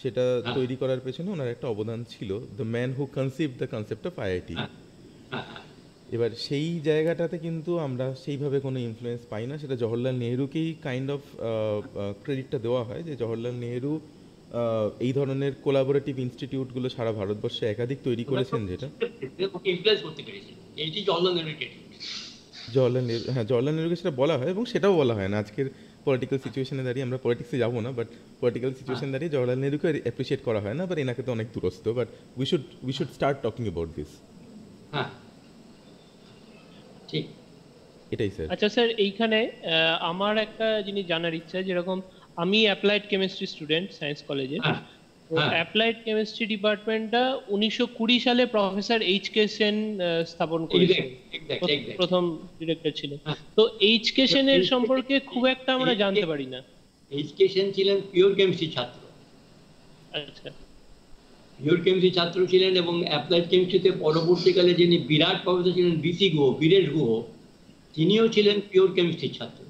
সেটা তৈরি করার পেছনে ওনার একটা অবদান ছিল। The man who conceived the concept of IIT. এবার সেই জায়গাটাতে কিন্তু আমরা সেইভাবে কোনো ইনফ্লুয়েন্স পাই না, সেটা জওহরলাল নেহরুকেই কাইন্ড অফ ক্রেডিটটা দেওয়া হয়, যে জওহরলাল নেহরু এই ধরনের কোলাবোরেটিভ ইনস্টিটিউটগুলো সারা ভারতবর্ষে একাধিক তৈরি করেছেন। যেটা জওহরলাল নেহরুকে সেটা বলা হয় এবং সেটাও বলা হয় না। আজকের পলিটিক্যাল সিচুয়েশনে দাঁড়িয়ে আমরা পলিটিক্সে যাবো না, বাট পলিটিক্যাল সিচুয়েশন দাঁড়িয়ে জওহরলাল নেহরুকে অ্যাপ্রিসিয়েট করা হয় না, বাট এনাকে তো অনেক দূরস্থ। But we should start talking about this. হ্যাঁ, ঠিক এটাই স্যার। আচ্ছা স্যার, এইখানে আমার একটা জিনিস জানার ইচ্ছা, যেরকম আমি অ্যাপ্লাইড কেমিস্ট্রি স্টুডেন্ট সায়েন্স কলেজে, তো অ্যাপ্লাইড কেমিস্ট্রি ডিপার্টমেন্টটা 1920 সালে প্রফেসর এইচ কে সেন স্থাপন করেছিলেন, প্রথম ডিরেক্টর ছিলেন। তো এইচ কে সেনের সম্পর্কে খুব একটা আমরা জানতে পারি না। এইচ কে সেন ছিলেন পিওর কেমিস্ট্রি ছাত্র। আচ্ছা, পিওর কেমিস্ট্রি ছাত্র ছিলেন এবং অ্যাপ্লাইড কেমিস্ট্রিতে পরবর্তীকালে যিনি বিরাট প্রফেসর ছিলেন বিসি গুহ, বীরেশ গুহ, তিনিও ছিলেন পিওর কেমিস্ট্রি ছাত্র।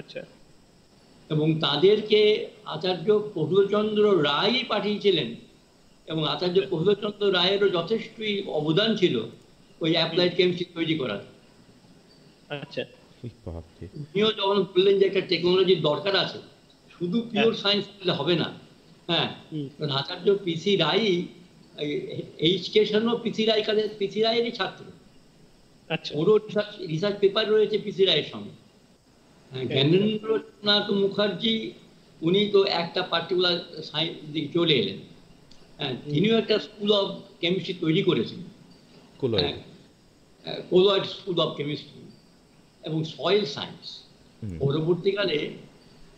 আচ্ছা, এবং তাদেরকে আচার্য প্রফুল্লচন্দ্র রায়ই পাঠিয়েছিলেন এবং আচার্য প্রফুল্লচন্দ্র রায়েরও যথেষ্টই অবদান ছিল ওই অ্যাপ্লাইড কেমিস্ট্রি তৈরি করার। আচ্ছা নিও যখন বললেন যে একটা টেকনোলজির দরকার আছে, শুধু পিওর সায়েন্স করলে হবে না। হ্যাঁ কারণ আচার্য পিসি রাই এইচকেশনও পিসি রাই কাদের পিসি রায়েরই ছাত্র। আচ্ছা ওর রিসার্চ পেপার রয়েছে পিসি রায়ের সঙ্গে। গণেন্দ্রনাথ মুখর্জি উনি তো একটা পার্টিকুলার সায়েন্স দিকে চলে এলেন। হ্যাঁ তিনিও একটা স্কুল অফ কেমিস্ট্রি তৈরি করেছেন, কোলয়েড স্কুল অফ কেমিস্ট্রি এবং সয়েল সায়েন্স।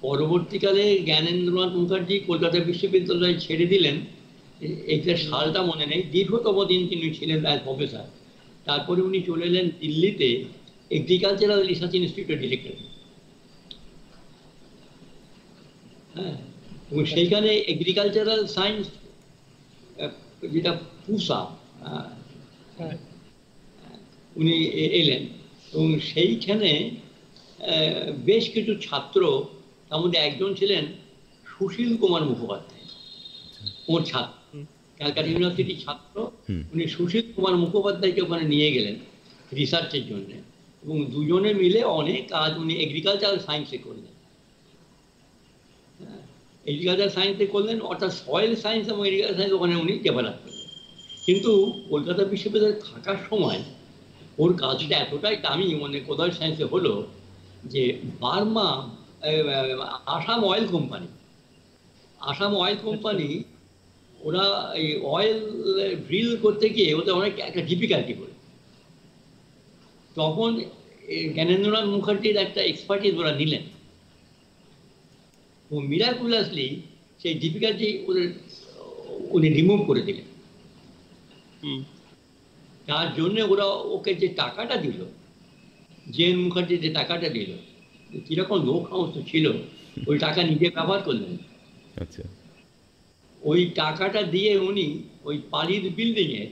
পরবর্তীকালে জ্ঞানেন্দ্রনাথ মুখার্জি কলকাতা বিশ্ববিদ্যালয়ে ছেড়ে দিলেন, এইটা সালটা মনে নেই, দীর্ঘতম দিন তিনি ছিলেন অ্যাজ প্রফেসর। তারপরে উনি চলে এলেন দিল্লিতে এগ্রিকালচারাল রিসার্চ ইনস্টিটিউটের ডিরেক্টর। হ্যাঁ এবং সেইখানে এগ্রিকালচারাল সায়েন্স যেটা পুষা উনি এলেন এবং সেইখানে বেশ কিছু ছাত্র, তার মধ্যে একজন ছিলেন সুশীল কুমার মুখোপাধ্যায়, ওর ছাত্র, ক্যালকাটা ইউনিভার্সিটির ছাত্র। উনি সুশীল কুমার মুখোপাধ্যায়কে ওখানে নিয়ে গেলেন রিসার্চের জন্য এবং দুজনে মিলে অনেক কাজ উনি এগ্রিকালচারাল সায়েন্সে করলেন। এগ্রিকালচার সায়েন্সে করলেন অর্থাৎ সয়েল সায়েন্স এবং এগ্রিকালচার সায়েন্স ওখানে উনি ডেভেলপ করলেন। কিন্তু কলকাতা বিশ্ববিদ্যালয়ে থাকার সময় ওর কাজটা এতটাই দামি মানে কোদাল সায়েন্সে হলো যে বার্মা আসাম অয়েল কোম্পানি ওরা এই অয়েল ড্রিল করতে গিয়ে ওদের অনেক একটা ডিফিকাল্টি করে। তখন জ্ঞানেন্দ্রনাথ মুখার্জির একটা এক্সপার্টিস ওরা নিলেন ও মিরাকুলাসলি সেই ডিফিকাল্টি ওদের উনি রিমুভ করে দিলেন। তার জন্যে ওরা ওকে যে টাকাটা দিল, জেন মুখার্জি যে টাকাটা দিল, কিরকম লোক সংস্থা ছিল, ওই টাকা নিজে ব্যবহার করলেন। আচ্ছা ওই টাকাটা দিয়ে উনি ওই পালির বিল্ডিংয়ে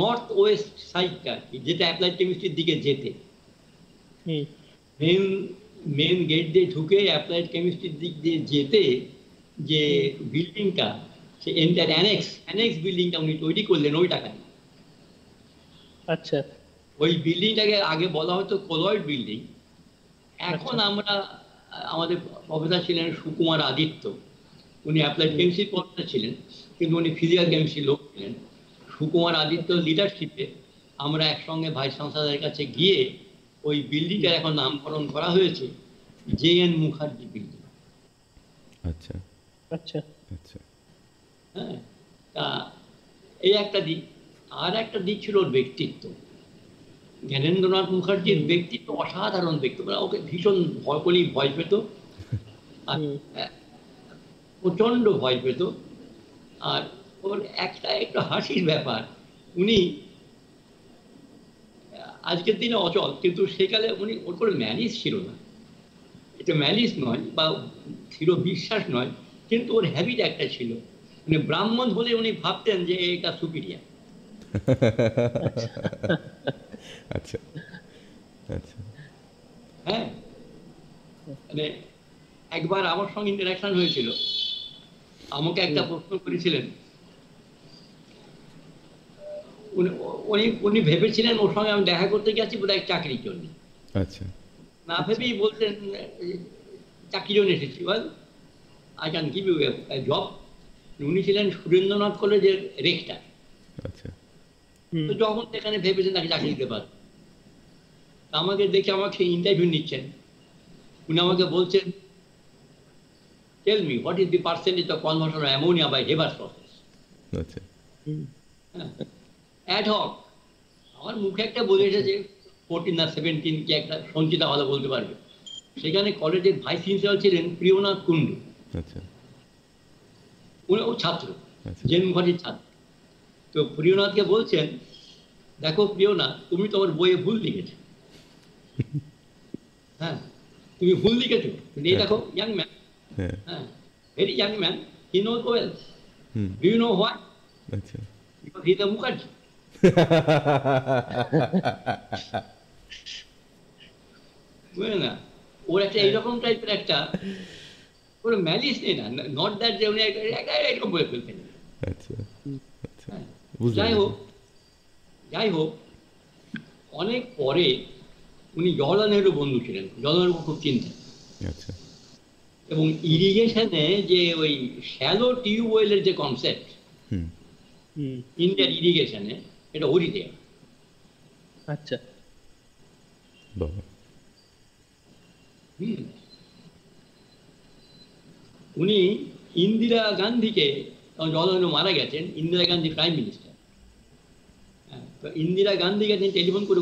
নর্থ ওয়েস্ট সাইডটা যেটা অ্যাপ্লাইড কেমিস্ট্রির দিকে যেতে মেন গেট দিয়ে ঢুকে অ্যাপ্লাইড কেমিস্ট্রির দিক দিয়ে যেতে যে বিল্ডিংটা সে এন্টার অ্যানেক্স বিল্ডিংটা উনি তৈরি করলেন ওই টাকা দিয়ে। আচ্ছা ওই বিল্ডিংটাকে আগে বলা হতো কোলয়েড বিল্ডিং। এখন আমরা আমাদের প্রফেসর ছিলেন সুকুমার আদিত্য, উনি অ্যাপ্লাইড কেমিস্ট্রির প্রফেসর ছিলেন কিন্তু উনি ফিজিক্যাল কেমিস্ট্রির লোক ছিলেন। সুকুমার আদিত্য লিডারশিপে আমরা একসঙ্গে ভাইস চ্যান্সেলরের কাছে গিয়ে ওই বিল্ডিংটার এখন নামকরণ করা হয়েছে জে এন মুখার্জি বিল্ডিং। আচ্ছা আচ্ছা আচ্ছা হ্যাঁ তা এই একটা দিক। আর একটা দিক ছিল ওর ব্যক্তিত্ব। জ্ঞানেন্দ্রনাথ মুখার্জির ব্যক্তিত্ব অসাধারণ ব্যক্তিত্ব, ওকে ভীষণ ভয় পেত, প্রচন্ড ভয় পেত। আর ওর একটা হাসির ব্যাপার, উনি আজকের দিনে অচল কিন্তু সেকালে উনি ওর কোনো ম্যালিস ছিল না। এটা ম্যালিস নয় বা ছিল বিশ্বাস নয়, কিন্তু ওর হ্যাবিট একটা ছিল, মানে ব্রাহ্মণ হলে উনি ভাবতেন যে এটা সুপিরিয়ার। আচ্ছা আচ্ছা হ্যাঁ মানে একবার আমার সঙ্গে ইন্টারঅ্যাকশন হয়েছিল, আমাকে একটা প্রশ্ন করেছিলেন, উনি ভেবেছিলেন ওর সঙ্গে আমি দেখা করতে গেছি বোধহয় চাকরির জন্য। আচ্ছা না ভেবেই বলতেন চাকরির জন্য এসেছি, I can give you a job. উনি ছিলেন সুরেন্দ্রনাথ কলেজের রেক্টর। আচ্ছা তো যখন সেখানে ভেবেছেন তাকে চাকরি দিতে পারত, আমাকে দেখে আমাকে ইন্টারভিউ নিচ্ছেন, উনি আমাকে বলছেন tell me what is the percentage of conversion of ammonia by Haber process. আচ্ছা অ্যাড হক আমার মুখে একটা বলে এসেছে 14 না 17 কি একটা সঞ্চিতা ভালো বলতে পারবে। সেখানে কলেজের ভাইস প্রিন্সিপাল ছিলেন প্রিয়নাথ কুণ্ডু। আচ্ছা উনি ও ছাত্র জেন মুখার্জির ছাত্র। তো প্রিয়নাথকে বলছেন দেখো প্রিয়নাথ তুমি তোমার বইয়ে ভুল লিখেছো। হ্যাঁ তুমি ভুল লিখেছো, এই দেখো ইয়াং ম্যান, হ্যাঁ very young man, he knows well, do you know what? আচ্ছা because he is a Mukherjee. বুঝলে না ওর একটা এইরকম টাইপের একটা কোনো ম্যালিস নেই, না নট দ্যাট যে উনি এরকম বলে ফেলতেন। আচ্ছা যাই হোক অনেক পরে উনি জওহরলাল নেহরু বন্ধু ছিলেন, জওহরলাল নেহরু খুব চিন্তা। আচ্ছা। এবং ইরিগেশনে যে ওই শ্যালো টিউবওয়েলের যে কনসেপ্ট ইন্ডিয়ার ইরিগেশনে এটা ওরই দেয়া। আচ্ছা। বাবা। উনি इंदिरा गांधी के जवाहरलाल नेहरू मारा गया, इंदिरा गांधी प्राइम मिनिस्टर, तो इंदिरा गांधी के टेलीफोन कर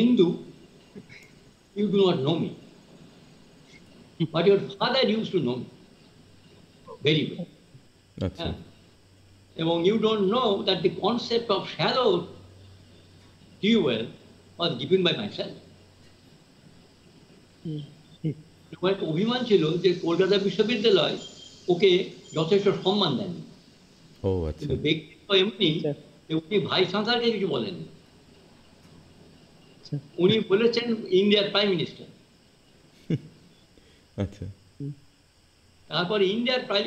Indu you do not know me but your father used to know me very well एवं you don't know that the concept of shallow tubewell was given by myself. তোমার অভিমান ছিল যে কলকাতা বিশ্ববিদ্যালয় ওকে যথেষ্ট সম্মান দেয়নি। ও আচ্ছা। ব্যক্তিগত এমনি উনি ভাই সংসারকে কিছু বলেননি। আচ্ছা। উনি বলেছেন ইন্ডিয়ার প্রাইম মিনিস্টার। আচ্ছা। তারপর ইন্ডিয়ার প্রাইম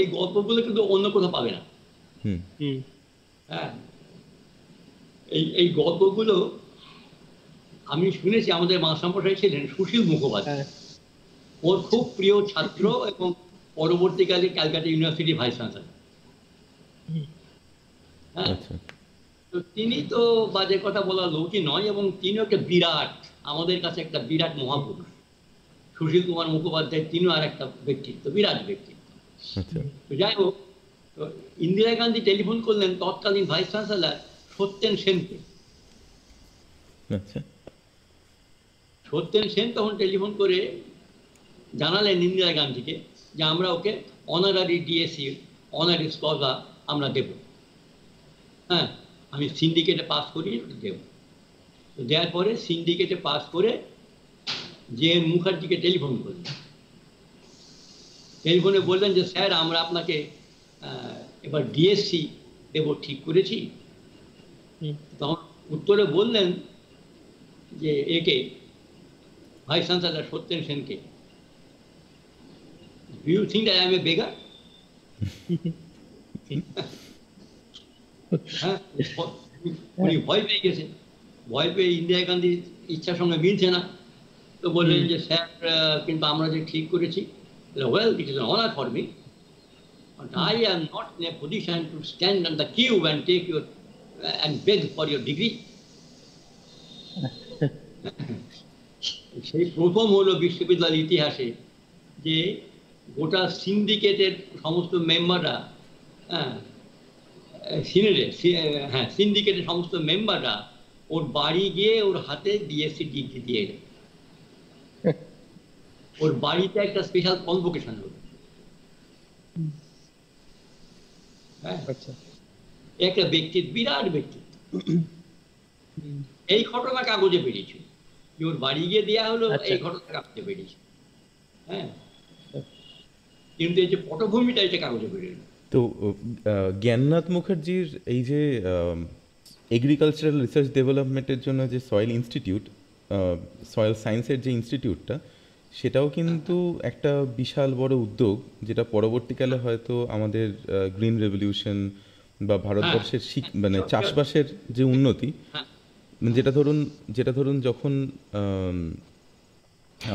এই গল্পগুলো কিন্তু অন্য কোথাও পাবে না। হুম হুম। হ্যাঁ, এই গল্পগুলো আমি শুনেছি আমাদের মাছ সম্প্রদায় ছিলেন সুশীল মুখোপাধ্যায়, ওর খুব প্রিয় ছাত্র এবং পরবর্তীকালে ক্যালকাটা ইউনিভার্সিটি ভাইস চ্যান্সেলর। তো তিনি তো বাজে কথা বলা লোকই নয় এবং তিনিও একটা বিরাট, আমাদের কাছে একটা বিরাট মহাপুরুষ সুশীল কুমার মুখোপাধ্যায়, তিনিও আর একটা ব্যক্তিত্ব, বিরাট ব্যক্তিত্ব। যাই হোক, তো ইন্দিরা গান্ধী টেলিফোন করলেন তৎকালীন ভাইস চ্যান্সেলর সত্যেন সেনকে। আচ্ছা। সত্যেন সেন তখন টেলিফোন করে জানালেন ইন্দিরা গান্ধীকে যে আমরা ওকে অনারারি ডিএসসির অনারিস কজা আমরা দেব। হ্যাঁ, আমি সিন্ডিকেটে পাস করি দেব। দেওয়ার পরে সিন্ডিকেটে পাস করে জে এন মুখার্জিকে টেলিফোন করলেন, টেলিফোনে বললেন যে স্যার আমরা আপনাকে এবার ডিএসসি দেব ঠিক করেছি। তখন উত্তরে বললেন যে একে ভাইস চ্যান্সেলর সত্যেন সেনকে, do you think I am a beggar? উনি ভয় পেয়ে গেছেন, ভয় পেয়ে ইন্দিরা গান্ধীর ইচ্ছার সঙ্গে মিলছে না, তো বললেন যে স্যার কিন্তু আমরা যে ঠিক করেছি, well it is an honour for me but I am not in a position to stand on the queue and take your and beg for your degree. সেই প্রথম হলো বিশ্ববিদ্যালয়ের ইতিহাসে যে গোটা সিন্ডিকেটের সমস্ত মেম্বাররা, হ্যাঁ সিন্ডিকেটের সমস্ত মেম্বাররা ওর বাড়ি গিয়ে ওর হাতে ডিএসসি ডিগ্রি দিয়ে এলেন। ওর বাড়িতে একটা স্পেশাল কনভোকেশন হল। হ্যাঁ, একটা ব্যক্তিত্ব, বিরাট ব্যক্তিত্ব। এই ঘটনা কাগজে বেরিয়েছিল, ওর বাড়ি গিয়ে দেওয়া হলো, এই ঘটনা কাগজে বেরিয়েছে। হ্যাঁ, কিন্তু এই যে পটভূমিটা এটা কাগজে বেরিয়েছে। তো জ্ঞাননাথ মুখার্জির এই যে এগ্রিকালচারাল রিসার্চ ডেভেলপমেন্টের জন্য যে সয়েল ইনস্টিটিউট, সয়েল সায়েন্সের যে ইনস্টিটিউটটা, সেটাও কিন্তু একটা বিশাল বড় উদ্যোগ যেটা পরবর্তীকালে হয়তো আমাদের গ্রিন রেভলিউশন বা ভারতবর্ষের মানে চাষবাসের যে উন্নতি, যেটা ধরুন যখন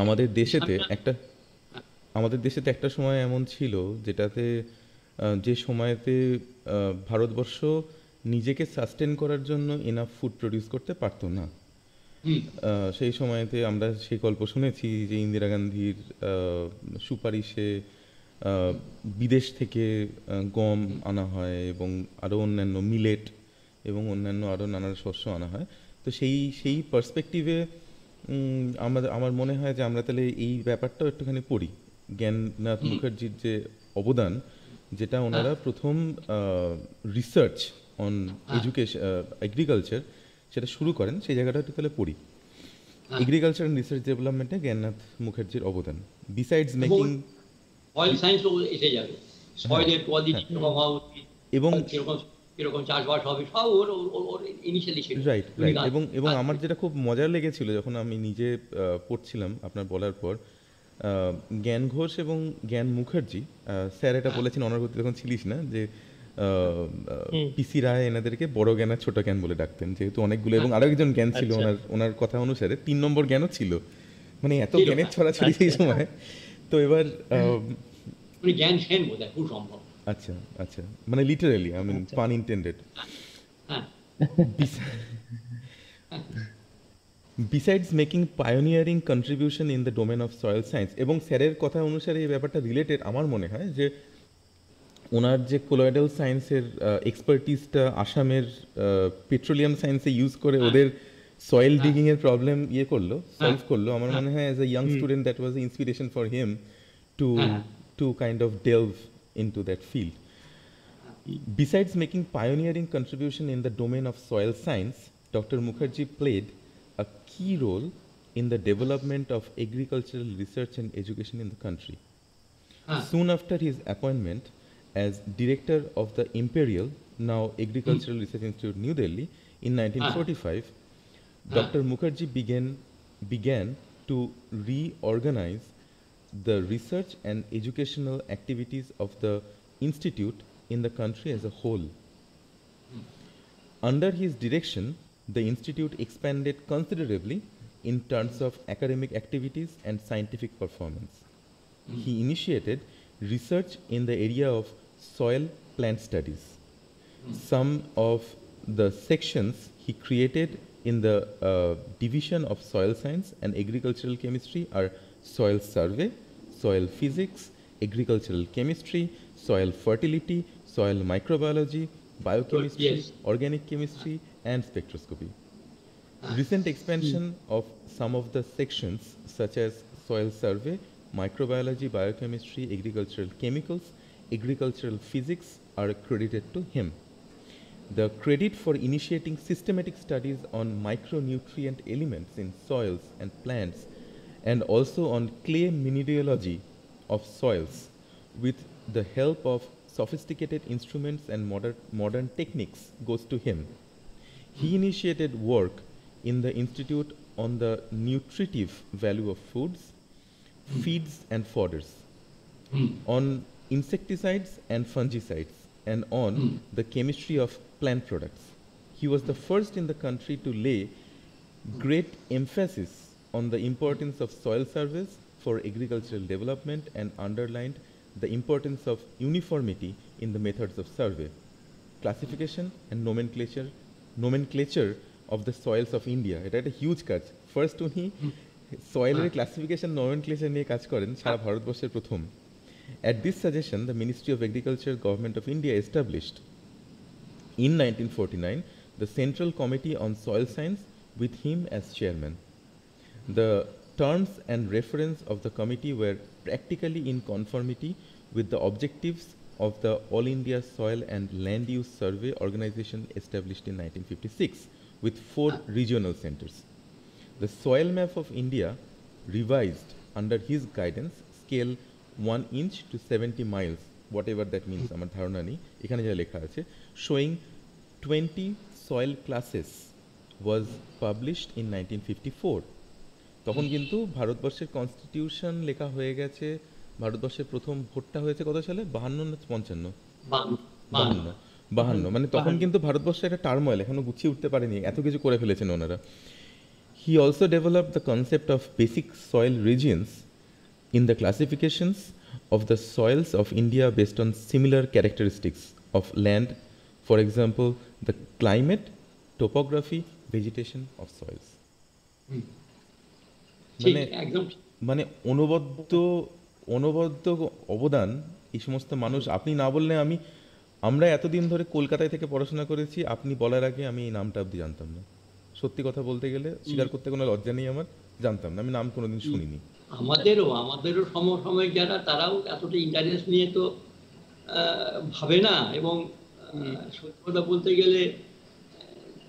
আমাদের দেশেতে একটা সময় এমন ছিল যেটাতে যে সময়তে ভারতবর্ষ নিজেকে সাস্টেন করার জন্য এনাফ ফুড প্রডিউস করতে পারতো না। সেই সময়তে আমরা সেই গল্প শুনেছি যে ইন্দিরা গান্ধীর সুপারিশে বিদেশ থেকে গম আনা হয় এবং আরও অন্যান্য মিলেট এবং অন্যান্য আরও নানা শস্য আনা হয়। তো সেই পার্সপেক্টিভে আমার মনে হয় যে আমরা তাহলে এই ব্যাপারটাও একটুখানি পড়ি, জ্ঞাননাথ মুখার্জির যে অবদান, যেটা ওনারা প্রথম রিসার্চ অন এডুকেশন এগ্রিকালচার সেটা শুরু করেন, সেই জায়গাটা একটু তাহলে পড়ি। এগ্রিকালচার অ্যান্ড রিসার্চ ডেভেলপমেন্টে জ্ঞাননাথ মুখার্জির অবদান, বিসাইডস মেকিং সয়েল সায়েন্স এসে যাবে, সয়েলের কোয়ালিটি প্রভাব এবং এরকম চাষবাস হবে সব ওর ইনিশিয়ালি ছিল। Right right. এবং আমার যেটা খুব মজার লেগেছিল যখন আমি নিজে পড়ছিলাম আপনার বলার পর, ज्ञान घोष और ज्ञान मुखर्जी सर एटा बोलेछेन अनारगति तखन छिलिस ना जे पीसी राय एनादेरके बड़ो ज्ञान छोटो ज्ञान बोले डाकतेन जेहेतु अनेकगुलो एबं आरो एकजन ज्ञान छिलो ओनार ओनार कथा अनुसारे 3 नम्बर ज्ञानो छिलो माने एत ज्ञानेर छड़ाछड़ी सेई समय तो एबार उनि ज्ञान सेन बोले खूब सम्भव अच्छा अच्छा माने literally I mean pun intended हां Besides making pioneering contribution in the domain of soil science, एवं सर कथा अनुसार ये ব্যাপারটা रिलेटेड আমার মনে হয় যে ওনার যে কোলয়েডাল সায়েন্সের এক্সপার্টিজটা আসামের পেট্রোলিয়াম সায়েন্সে ইউজ করে ওদের সয়েল ডিগিং এর প্রবলেম ইয়ে করলো সলভ করলো আমার মনে হয় as a young student that was the inspiration for him to kind of delve into that field. Besides making pioneering contribution in the domain of soil science, Dr. Mukherjee played a key role in the development of agricultural research and education in the country. Soon after his appointment as director of the Imperial, now Agricultural Research Institute, New Delhi, in 1945, Dr. Mukherjee began to reorganize the research and educational activities of the institute in the country as a whole. Under his direction, the institute expanded considerably in terms of academic activities and scientific performance. He initiated research in the area of soil plant studies. Some of the sections he created in the division of soil science and agricultural chemistry are soil survey, soil physics, agricultural chemistry, soil fertility, soil microbiology, biochemistry, organic chemistry, and spectroscopy. Recent expansion of some of the sections such as soil survey, microbiology, biochemistry, agricultural chemicals, agricultural physics are credited to him. The credit for initiating systematic studies on micronutrient elements in soils and plants and also on clay mineralogy of soils with the help of sophisticated instruments and modern techniques goes to him. He initiated work in the institute on the nutritive value of foods, feeds and fodders, on insecticides and fungicides, and on the chemistry of plant products. He was the first in the country to lay great emphasis on the importance of soil surveys for agricultural development and underlined the importance of uniformity in the methods of survey, classification and nomenclature of the soils of India. It is a huge catch. First उन्हीं soil classification nomenclature ने काज करें सारा भारतवर्ष प्रथम. At this suggestion, the Ministry of Agriculture, Government of India established in 1949 the Central Committee on Soil Science with him as chairman. The terms and reference of the committee were practically in conformity with the objectives of the All India Soil and Land Use Survey Organisation established in 1956 with 4 regional centers. The soil map of India, revised under his guidance, scale 1 inch to 70 miles, whatever that means, amar dharona nei, ekhane ja lekha ache, showing 20 soil classes was published in 1954. Tokhon kintu Bharatbarsher constitution lekha hoye geche. ভারতবর্ষের প্রথম ভোটটা হয়েছে কত সালে 52 না 55 মানে তখন কিন্তু ভারতবর্ষে একটা টার্ময়েল এখনো গুছিয়ে উঠতে পারেনি এত কিছু করে ফেলেছেন ওনারা he also developed the concept of basic soil regions in the classifications of the soils of India based on similar characteristics of land, for example the climate, topography, vegetation of soils. মানে একদম মানে অনবদ্য অবদান এই সমস্ত মানুষ আপনি না বললে আমরা এতদিন ধরে কলকাতায় থেকে পড়াশোনা করেছি আপনি বলার আগে আমি এই নামটা অবধি জানতাম না সত্যি কথা বলতে গেলে স্বীকার করতে কোনো লজ্জা নেই আমার জানতাম না আমি নাম কোনোদিন শুনিনি আমাদেরও সমসাময়িক যারা তারাও এতটা ইন্টারেস্ট নিয়ে তো ভাবে না এবং সত্যি কথা বলতে গেলে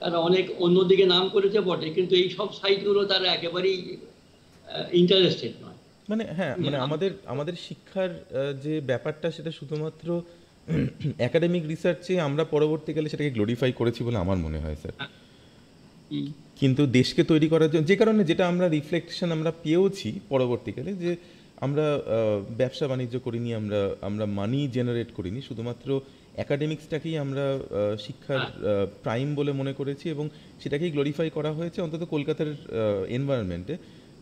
তারা অনেক অন্যদিকে নাম করেছে বটে কিন্তু এই সব সাইটগুলো তারা একেবারেই ইন্টারেস্টেড নয় মানে হ্যাঁ মানে আমাদের শিক্ষার যে ব্যাপারটা সেটা শুধুমাত্র একাডেমিক রিসার্চে আমরা পরবর্তীকালে সেটাকে গ্লোরিফাই করেছি বলে আমার মনে হয় স্যার কিন্তু দেশকে তৈরি করার জন্য যে কারণে যেটা আমরা রিফ্লেকশন আমরা পেয়েছি পরবর্তীকালে যে আমরা ব্যবসা বাণিজ্য করিনি, আমরা আমরা মানি জেনারেট করিনি, শুধুমাত্র অ্যাকাডেমিক্সটাকেই আমরা শিক্ষার প্রাইম বলে মনে করেছি এবং সেটাকেই গ্লোরিফাই করা হয়েছে অন্তত কলকাতার এনভায়রনমেন্টে।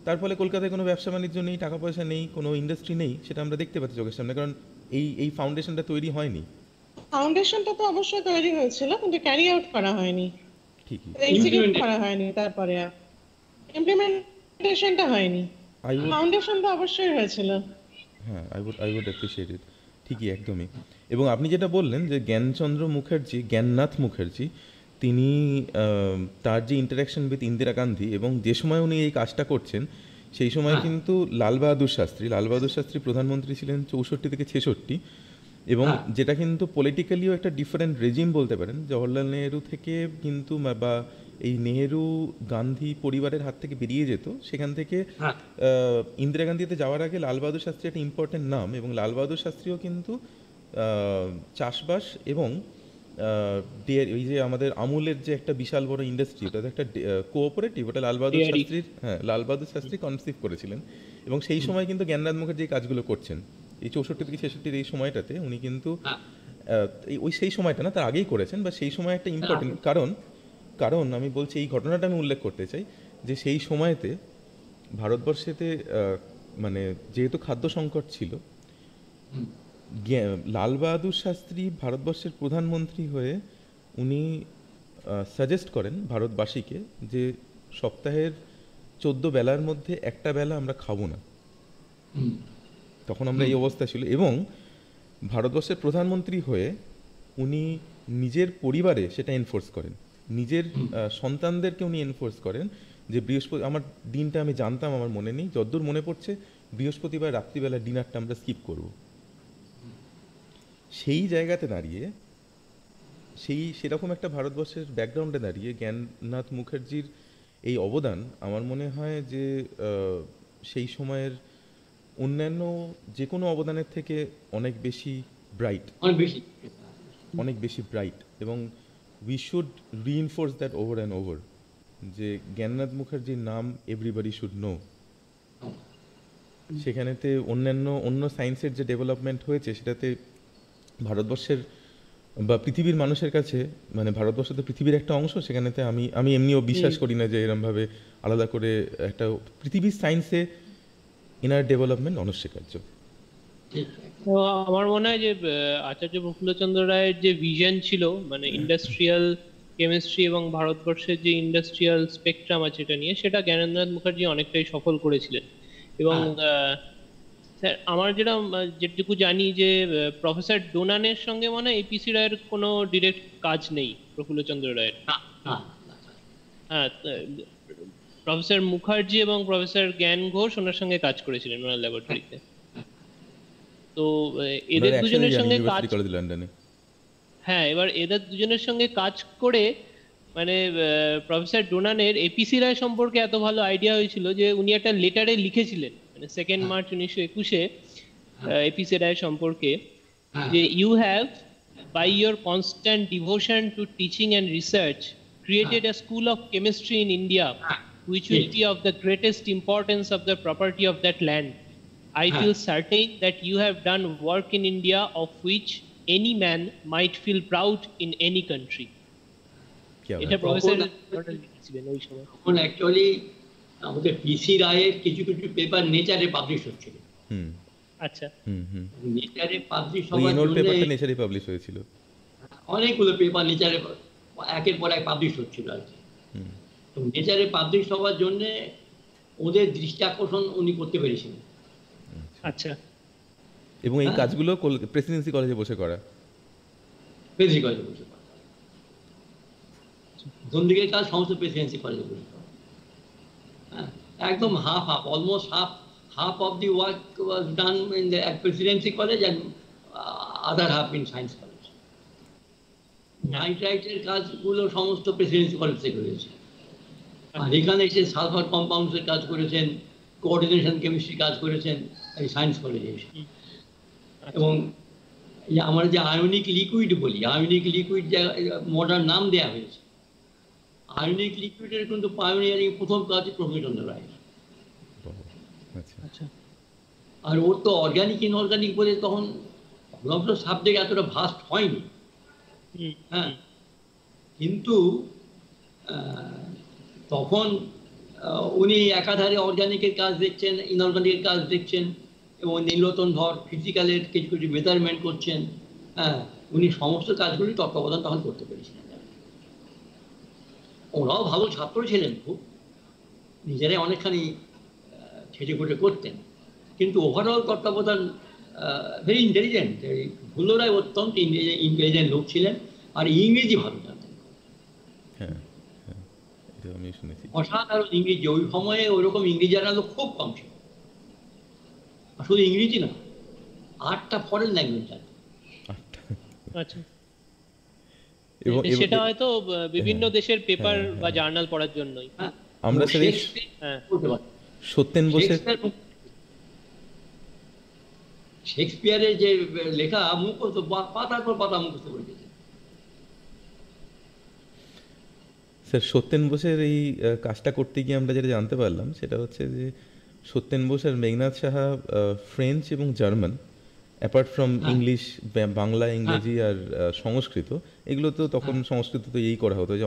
তার ফলে কলকাতায় কোনো ব্যবসা বাণিজ্য নেই, টাকা পয়সা নেই, কোনো ইন্ডাস্ট্রি নেই, সেটা আমরা দেখতে পাচ্ছি চোখের সামনে, কারণ এই এই ফাউন্ডেশনটা তৈরি হয়নি। ফাউন্ডেশনটা তো অবশ্যই তৈরি হয়েছিল কিন্তু ক্যারি আউট করা হয়নি, ঠিকই এক্সিকিউট করা হয়নি, তারপরে ইমপ্লিমেন্টেশনটা হয়নি। ফাউন্ডেশনটা অবশ্যই হয়েছিল, হ্যাঁ আই উড অ্যাপ্রিশিয়েট ইট, ঠিকই একদমই। এবং আপনি যেটা বললেন যে জ্ঞানচন্দ্র মুখার্জি, জ্ঞাননাথ মুখার্জি, তিনি তার যে ইন্টারাকশন উইথ ইন্দিরা গান্ধী এবং যে সময় উনি এই কাজটা করছেন সেই সময় কিন্তু লাল বাহাদুর শাস্ত্রী প্রধানমন্ত্রী ছিলেন 64 থেকে 66 এবং যেটা কিন্তু পলিটিক্যালিও একটা ডিফারেন্ট রেজিম বলতে পারেন। জওহরলাল নেহরু থেকে কিন্তু বা এই নেহরু গান্ধী পরিবারের হাত থেকে বেরিয়ে যেত, সেখান থেকে ইন্দিরা গান্ধীতে যাওয়ার আগে লাল বাহাদুর শাস্ত্রী একটা ইম্পর্টেন্ট নাম এবং লাল বাহাদুর শাস্ত্রীও কিন্তু চাষবাস এবং এই যে আমাদের আমুলের যে একটা বিশাল বড় ইন্ডাস্ট্রি, ওটা একটা কোঅপারেটিভ, ওটা লাল বাহাদুর শাস্ত্রী কনসিভ করেছিলেন এবং সেই সময় কিন্তু জ্ঞাননাথ মুখার্জি কাজগুলো করছেন। এই 64 থেকে 66 এই সময়টাতে উনি কিন্তু ওই সেই সময়টা না, তার আগেই করেছেন, বা সেই সময় একটা ইম্পর্টেন্ট কারণ আমি বলছি এই ঘটনাটা আমি উল্লেখ করতে চাই যে সেই সময়তে ভারতবর্ষেতে মানে যেহেতু খাদ্য সংকট ছিল, লাল বাহাদুর শাস্ত্রী ভারতবর্ষের প্রধানমন্ত্রী হয়ে উনি সাজেস্ট করেন ভারতবাসীকে যে সপ্তাহের 14 বেলার মধ্যে একটা বেলা আমরা খাবো না। তখন আমরা এই অবস্থা ছিল এবং ভারতবর্ষের প্রধানমন্ত্রী হয়ে উনি নিজের পরিবারে সেটা এনফোর্স করেন, নিজের সন্তানদেরকে উনি এনফোর্স করেন যে বৃহস্পতি, আমার দিনটা আমি জানতাম, আমার মনে নেই, যতদূর মনে পড়ছে বৃহস্পতিবার রাত্রিবেলা ডিনারটা আমরা স্কিপ করব। সেই জায়গাতে দাঁড়িয়ে সেরকম একটা ভারতবর্ষের ব্যাকগ্রাউন্ডে দাঁড়িয়ে জ্ঞাননাথ মুখার্জির এই অবদান আমার মনে হয় যে সেই সময়ের অন্যান্য যে কোনো অবদানের থেকে অনেক বেশি ব্রাইট এবং we should reinforce that over and over যে জ্ঞাননাথ মুখার্জির নাম everybody should know। সেখানেতে অন্য সায়েন্সের যে ডেভেলপমেন্ট হয়েছে সেটাতে ভারতবর্ষের বা পৃথিবীর মানুষের কাছে, মানে ভারতবর্ষ তো পৃথিবীর একটা অংশ, সেখানেতে আমি এমনিও বিশ্বাস করি না যে এরমভাবে আলাদা করে একটা পৃথিবীর সায়েন্সে ইনার ডেভেলপমেন্ট অনস্বীকার্য। আমার মনে হয় যে আচার্য প্রফুল্ল চন্দ্র রায়ের যে ভিশন ছিল, মানে ইন্ডাস্ট্রিয়াল কেমিস্ট্রি এবং ভারতবর্ষের যে ইন্ডাস্ট্রিয়াল স্পেকট্রাম আছে এটা নিয়ে, সেটা গণেন্দ্রনাথ মুখার্জি অনেকটাই সফল করেছিলেন। এবং স্যার আমার যেটুকু জানি যে প্রফেসর ডোনানের সঙ্গে মানে এপিসি রায়ের কোনো ডিরেক্ট কাজ নেই প্রফুল্ল চন্দ্র রায়ের। হ্যাঁ, প্রফেসর মুখার্জি এবং প্রফেসর জ্ঞান ঘোষ ওনার সঙ্গে কাজ করেছিলেন ওনার ল্যাবরেটরিতে। তো এদের দুজনের সঙ্গে কাজ করে লন্ডনে, হ্যাঁ এবার এদের দুজনের সঙ্গে কাজ করে মানে প্রফেসর ডোনানের এপিসি রায় সম্পর্কে এত ভালো আইডিয়া হয়েছিল যে উনি একটা লেটারে লিখেছিলেন, মানে 2 মার্চ 1921 এপিসি রায় সম্পর্কে যে you have by your constant devotion to teaching and research created a school of chemistry in India which will be of the greatest importance of the property of that land. I feel certain that you have done work in India of which any man might feel proud in any country. এটা প্রফেসর ছিলেন ওই সময়। তখন অ্যাকচুয়ালি আমাদের পিসি রায়ের কিছু কিছু পেপার নেচারে পাবলিশ হচ্ছিল। আচ্ছা, নেচারে পাবলিশ হওয়ার জন্য পেপারটা নেচারে পাবলিশ হয়েছিল, অনেকগুলো পেপার নেচারে একের পর এক পাবলিশ হচ্ছিল আর কি। তো নেচারে পাবলিশ হওয়ার জন্য ওদের দৃষ্টি আকর্ষণ উনি করতে পেরেছিলেন। আচ্ছা, এবং এই কাজগুলো প্রেসিডেন্সি কলেজে বসে করা, প্রেসিডেন্সি কলেজে বসে করা, দুদিকের কাজ সমস্ত প্রেসিডেন্সি কলেজে বসে করা। হ্যাঁ, একদম half almost half of the work was done in the Presidency College and other half in Science College. নাইট রাইটের কাজগুলো সমস্ত প্রেসিডেন্সি কলেজ থেকে হয়েছে। আর এখানে এসে সালফার কম্পাউন্ডস এর কাজ করেছেন, কোঅর্ডিনেশন কেমিস্ট্রি কাজ করেছেন এই সায়েন্স কলেজে এসে। এবং আমরা যে আয়নিক লিকুইড বলি, আয়নিক লিকুইড যে মডার্ন নাম দেওয়া হয়েছে, আয়নিক লিকুইডের কিন্তু পায়োনিয়ারিং প্রথম কাজ প্রফুল্ল চন্দ্র রায়। আচ্ছা, और वो तो ऑर्गेनिक इनऑर्गेनिक बोले तक গ্রন্থ সাবজেক্ট এতটা ভাস্ট হয়নি। হ্যাঁ, কিন্তু তখন উনি একাধারে অর্গানিকের কাজ দেখছেন, ইনঅর্গানিকের কাজ দেখছেন এবং নীলরতন ধর ফিজিক্যালের কিছু কিছু মেজারমেন্ট করছেন। হ্যাঁ, উনি সমস্ত কাজগুলি তত্ত্বাবধান তখন করতে পেরেছিলেন। ওরাও ভালো ছাত্র ছিলেন, খুব নিজেরাই অনেকখানি ছেটে খুঁটে করতেন, কিন্তু ওভারঅল তত্ত্বাবধান भेरि इंटेलिजेंट भूलो राय अत्यंत इंटेलिजेंट लोक छिलेन और इंग्रेजी भालो जानतेन असाधारण इंग्रेजी ओई समय ओई रकम इंग्रेजी जाना तो खूब कम छिलो और शुधु इंग्रेजी ना 8टा फरेन लैंग्वेज जानतेन। अच्छा, সেটা হয়তো বিভিন্ন দেশের পেপার বা জার্নাল পড়ার জন্যই আমরা স্যার সত্যেন বসে शेक्सपियर जे लेखा मुखस्त पातार पर पाता मुखस्त कर दिए। सर सत्येन बोसेर এই কাজটা করতে গিয়ে আমরা যেটা জানতে পারলাম সেটা হচ্ছে যে সত্যেন বোস আর মেঘনাদ সাহা ফ্রেঞ্চ এবং German apart from English Bangla ইংরেজি আর সংস্কৃত এগুলো তো তখন সংস্কৃত তো এই করা হতো যে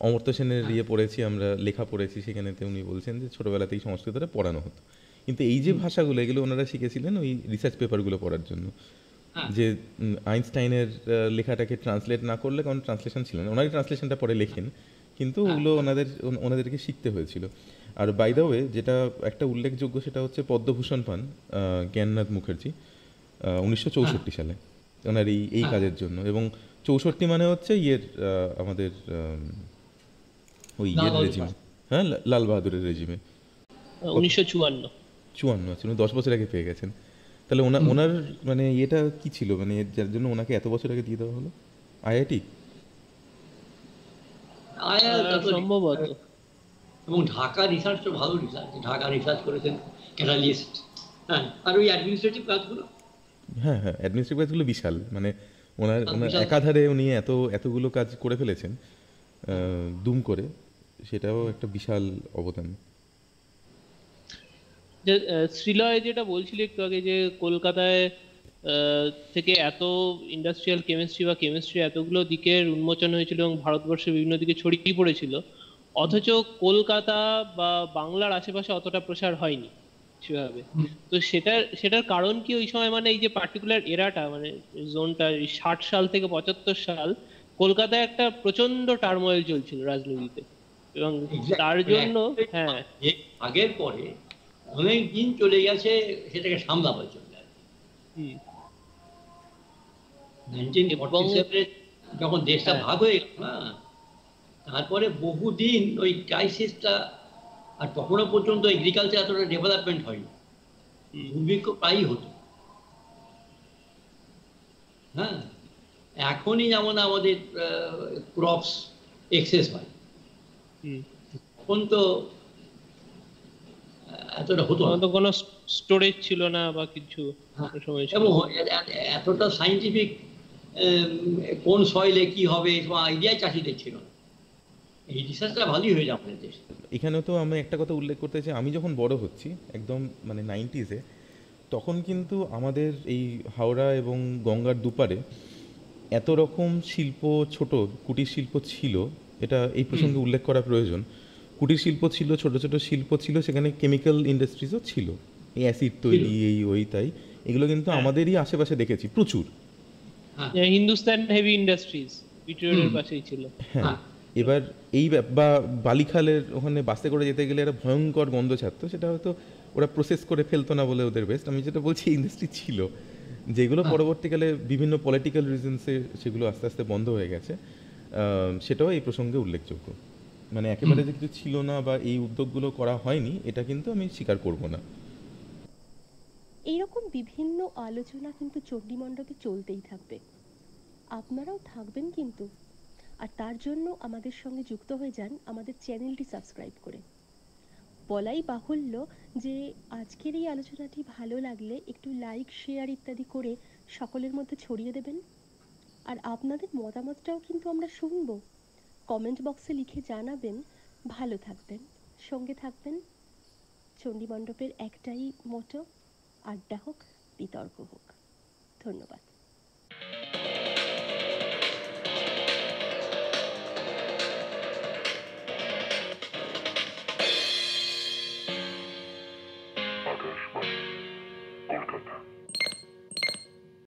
অমর্ত্য সেনের ইয়ে পড়েছি আমরা, লেখা পড়েছি সেখানে উনি বলছেন যে ছোটবেলাতেই সংস্কৃতটা পড়ানো হতো কিন্তু এই যে ভাষাগুলো এগুলো ওনারা শিখেছিলেন ওই রিসার্চ পেপারগুলো পড়ার জন্য। যে আইনস্টাইনের লেখাটাকে ট্রান্সলেট না করলে কারণ ট্রান্সলেশন ছিল না, ওনারই ট্রান্সলেশনটা পরে লেখেন কিন্তু ওগুলো ওনাদেরকে শিখতে হয়েছিল। আর বাই দ্য ওয়ে যেটা একটা উল্লেখযোগ্য সেটা হচ্ছে পদ্মভূষণ পান জ্ঞাননাথ মুখার্জি 1964 সালে ওনার এই কাজের জন্য। এবং 64 মানে হচ্ছে ইয়ের আমাদের ওই ইয়ের রেজিমে, হ্যাঁ লাল বাহাদুরের রেজিমে 1954 আছে, উনি 10 বছর আগে পেয়ে গেছেন। তাহলে ওনার মানে এটা কি ছিল মানে যার জন্য ওনাকে এত বছর আগে দিয়ে দেওয়া হলো? আইআইটি সম্ভবত এবং ঢাকা রিসার্চ তো ভালো রিসার্চ, ঢাকা রিসার্চ করেছেন ক্যাটালিস্ট। হ্যাঁ, আর ওই অ্যাডমিনিস্ট্রেটিভ কাজগুলো, হ্যাঁ হ্যাঁ অ্যাডমিনিস্ট্রেটিভ কাজগুলো বিশাল, মানে ওনার একাধারে উনি এতগুলো কাজ করে ফেলেছেন দুম করে, সেটাও একটা বিশাল অবদান। শ্রীলয় যেটা বলছিল একটু আগে যে কলকাতায় থেকে এত ইন্ডাস্ট্রিয়াল কেমিস্ট্রি বা কেমিস্ট্রি এতগুলো দিকের উন্মোচন হয়েছিল এবং ভারতবর্ষের বিভিন্ন দিকে ছড়িয়ে পড়েছিল, অথচ কলকাতা বা বাংলার আশেপাশে অতটা প্রসার হয়নি সেভাবে। তো সেটার কারণ কি ওই সময় মানে এই যে পার্টিকুলার এরাটা মানে জোনটা 60 সাল থেকে 75 সাল কলকাতায় একটা প্রচন্ড টার্মোয়েল চলছিল রাজনীতিতে এবং তার জন্য হ্যাঁ আগের পরে অনেক দিন চলে গেছে সেটাকে সামলাবার জন্য। যখন দেশটা ভাগ হয়ে গেল না তারপরে বহুদিন ওই ক্রাইসিসটা, আর তখনও পর্যন্ত এগ্রিকালচার এতটা ডেভেলপমেন্ট হয়নি, দুর্ভিক্ষ প্রায়ই হতো। হ্যাঁ, এখনই যেমন আমাদের ক্রপস এক্সেস হয় তখন তো এতটা হতো না, তো কোনো স্টোরেজ ছিল না বা কিছু সময় এবং এতটা সাইন্টিফিক কোন সয়েলে কি হবে এসব আইডিয়া চাষিদের ছিল না। এই রিসার্চটা ভালোই হয়ে যায় আমাদের দেশে। এখানেও তো আমি একটা কথা উল্লেখ করতে চাই, আমি যখন বড় হচ্ছি একদম মানে 90s তখন কিন্তু আমাদের এই হাওড়া এবং গঙ্গার দুপারে এত রকম শিল্প, ছোট কুটির শিল্প ছিল, এটা এই প্রসঙ্গে উল্লেখ করা প্রয়োজন। কুটির শিল্প ছিল, ছোট ছোট শিল্প ছিল, সেখানে কেমিক্যাল ইন্ডাস্ট্রিজও ছিল, এই অ্যাসিড তৈরি এই ওই তাই এগুলো কিন্তু আমাদেরই আশেপাশে দেখেছি প্রচুর। হিন্দুস্তান হেভি ইন্ডাস্ট্রিজ পিটরের পাশেই ছিল। হ্যাঁ, এবার এই বা বালিখালের ওখানে বাসে করে যেতে গেলে একটা ভয়ঙ্কর গন্ধ ছাড়তো, সেটা হয়তো ওরা প্রসেস করে ফেলতো না বলে ওদের বেস্ট। আমি যেটা বলছি ইন্ডাস্ট্রি ছিল যেগুলো পরবর্তীকালে বিভিন্ন পলিটিক্যাল রিজনসে সেগুলো আস্তে আস্তে বন্ধ হয়ে গেছে, সেটাও এই প্রসঙ্গে উল্লেখযোগ্য। মানে একেবারে যে কিছু ছিল না বা এই উদ্যোগগুলো করা হয়নি এটা কিন্তু আমি স্বীকার করব না। এইরকম বিভিন্ন আলোচনা কিন্তু চণ্ডী মণ্ডপে চলতেই থাকবে, আপনারাও থাকবেন কিন্তু, আর তার জন্য আমাদের সঙ্গে যুক্ত হয়ে যান আমাদের চ্যানেলটি সাবস্ক্রাইব করে। বলাই বাহুল্য যে আজকের এই আলোচনাটি ভালো লাগলে একটু লাইক শেয়ার ইত্যাদি করে সকলের মধ্যে ছড়িয়ে দেবেন, আর আপনাদের মতামতটাও কিন্তু আমরা শুনব। কমেন্ট বক্সে লিখে জানাবেন। ভালো থাকবেন, সঙ্গে থাকবেন, চণ্ডী মণ্ডপের একটাই মোটো आड्डा होक वितर्क होक। धन्यवाद।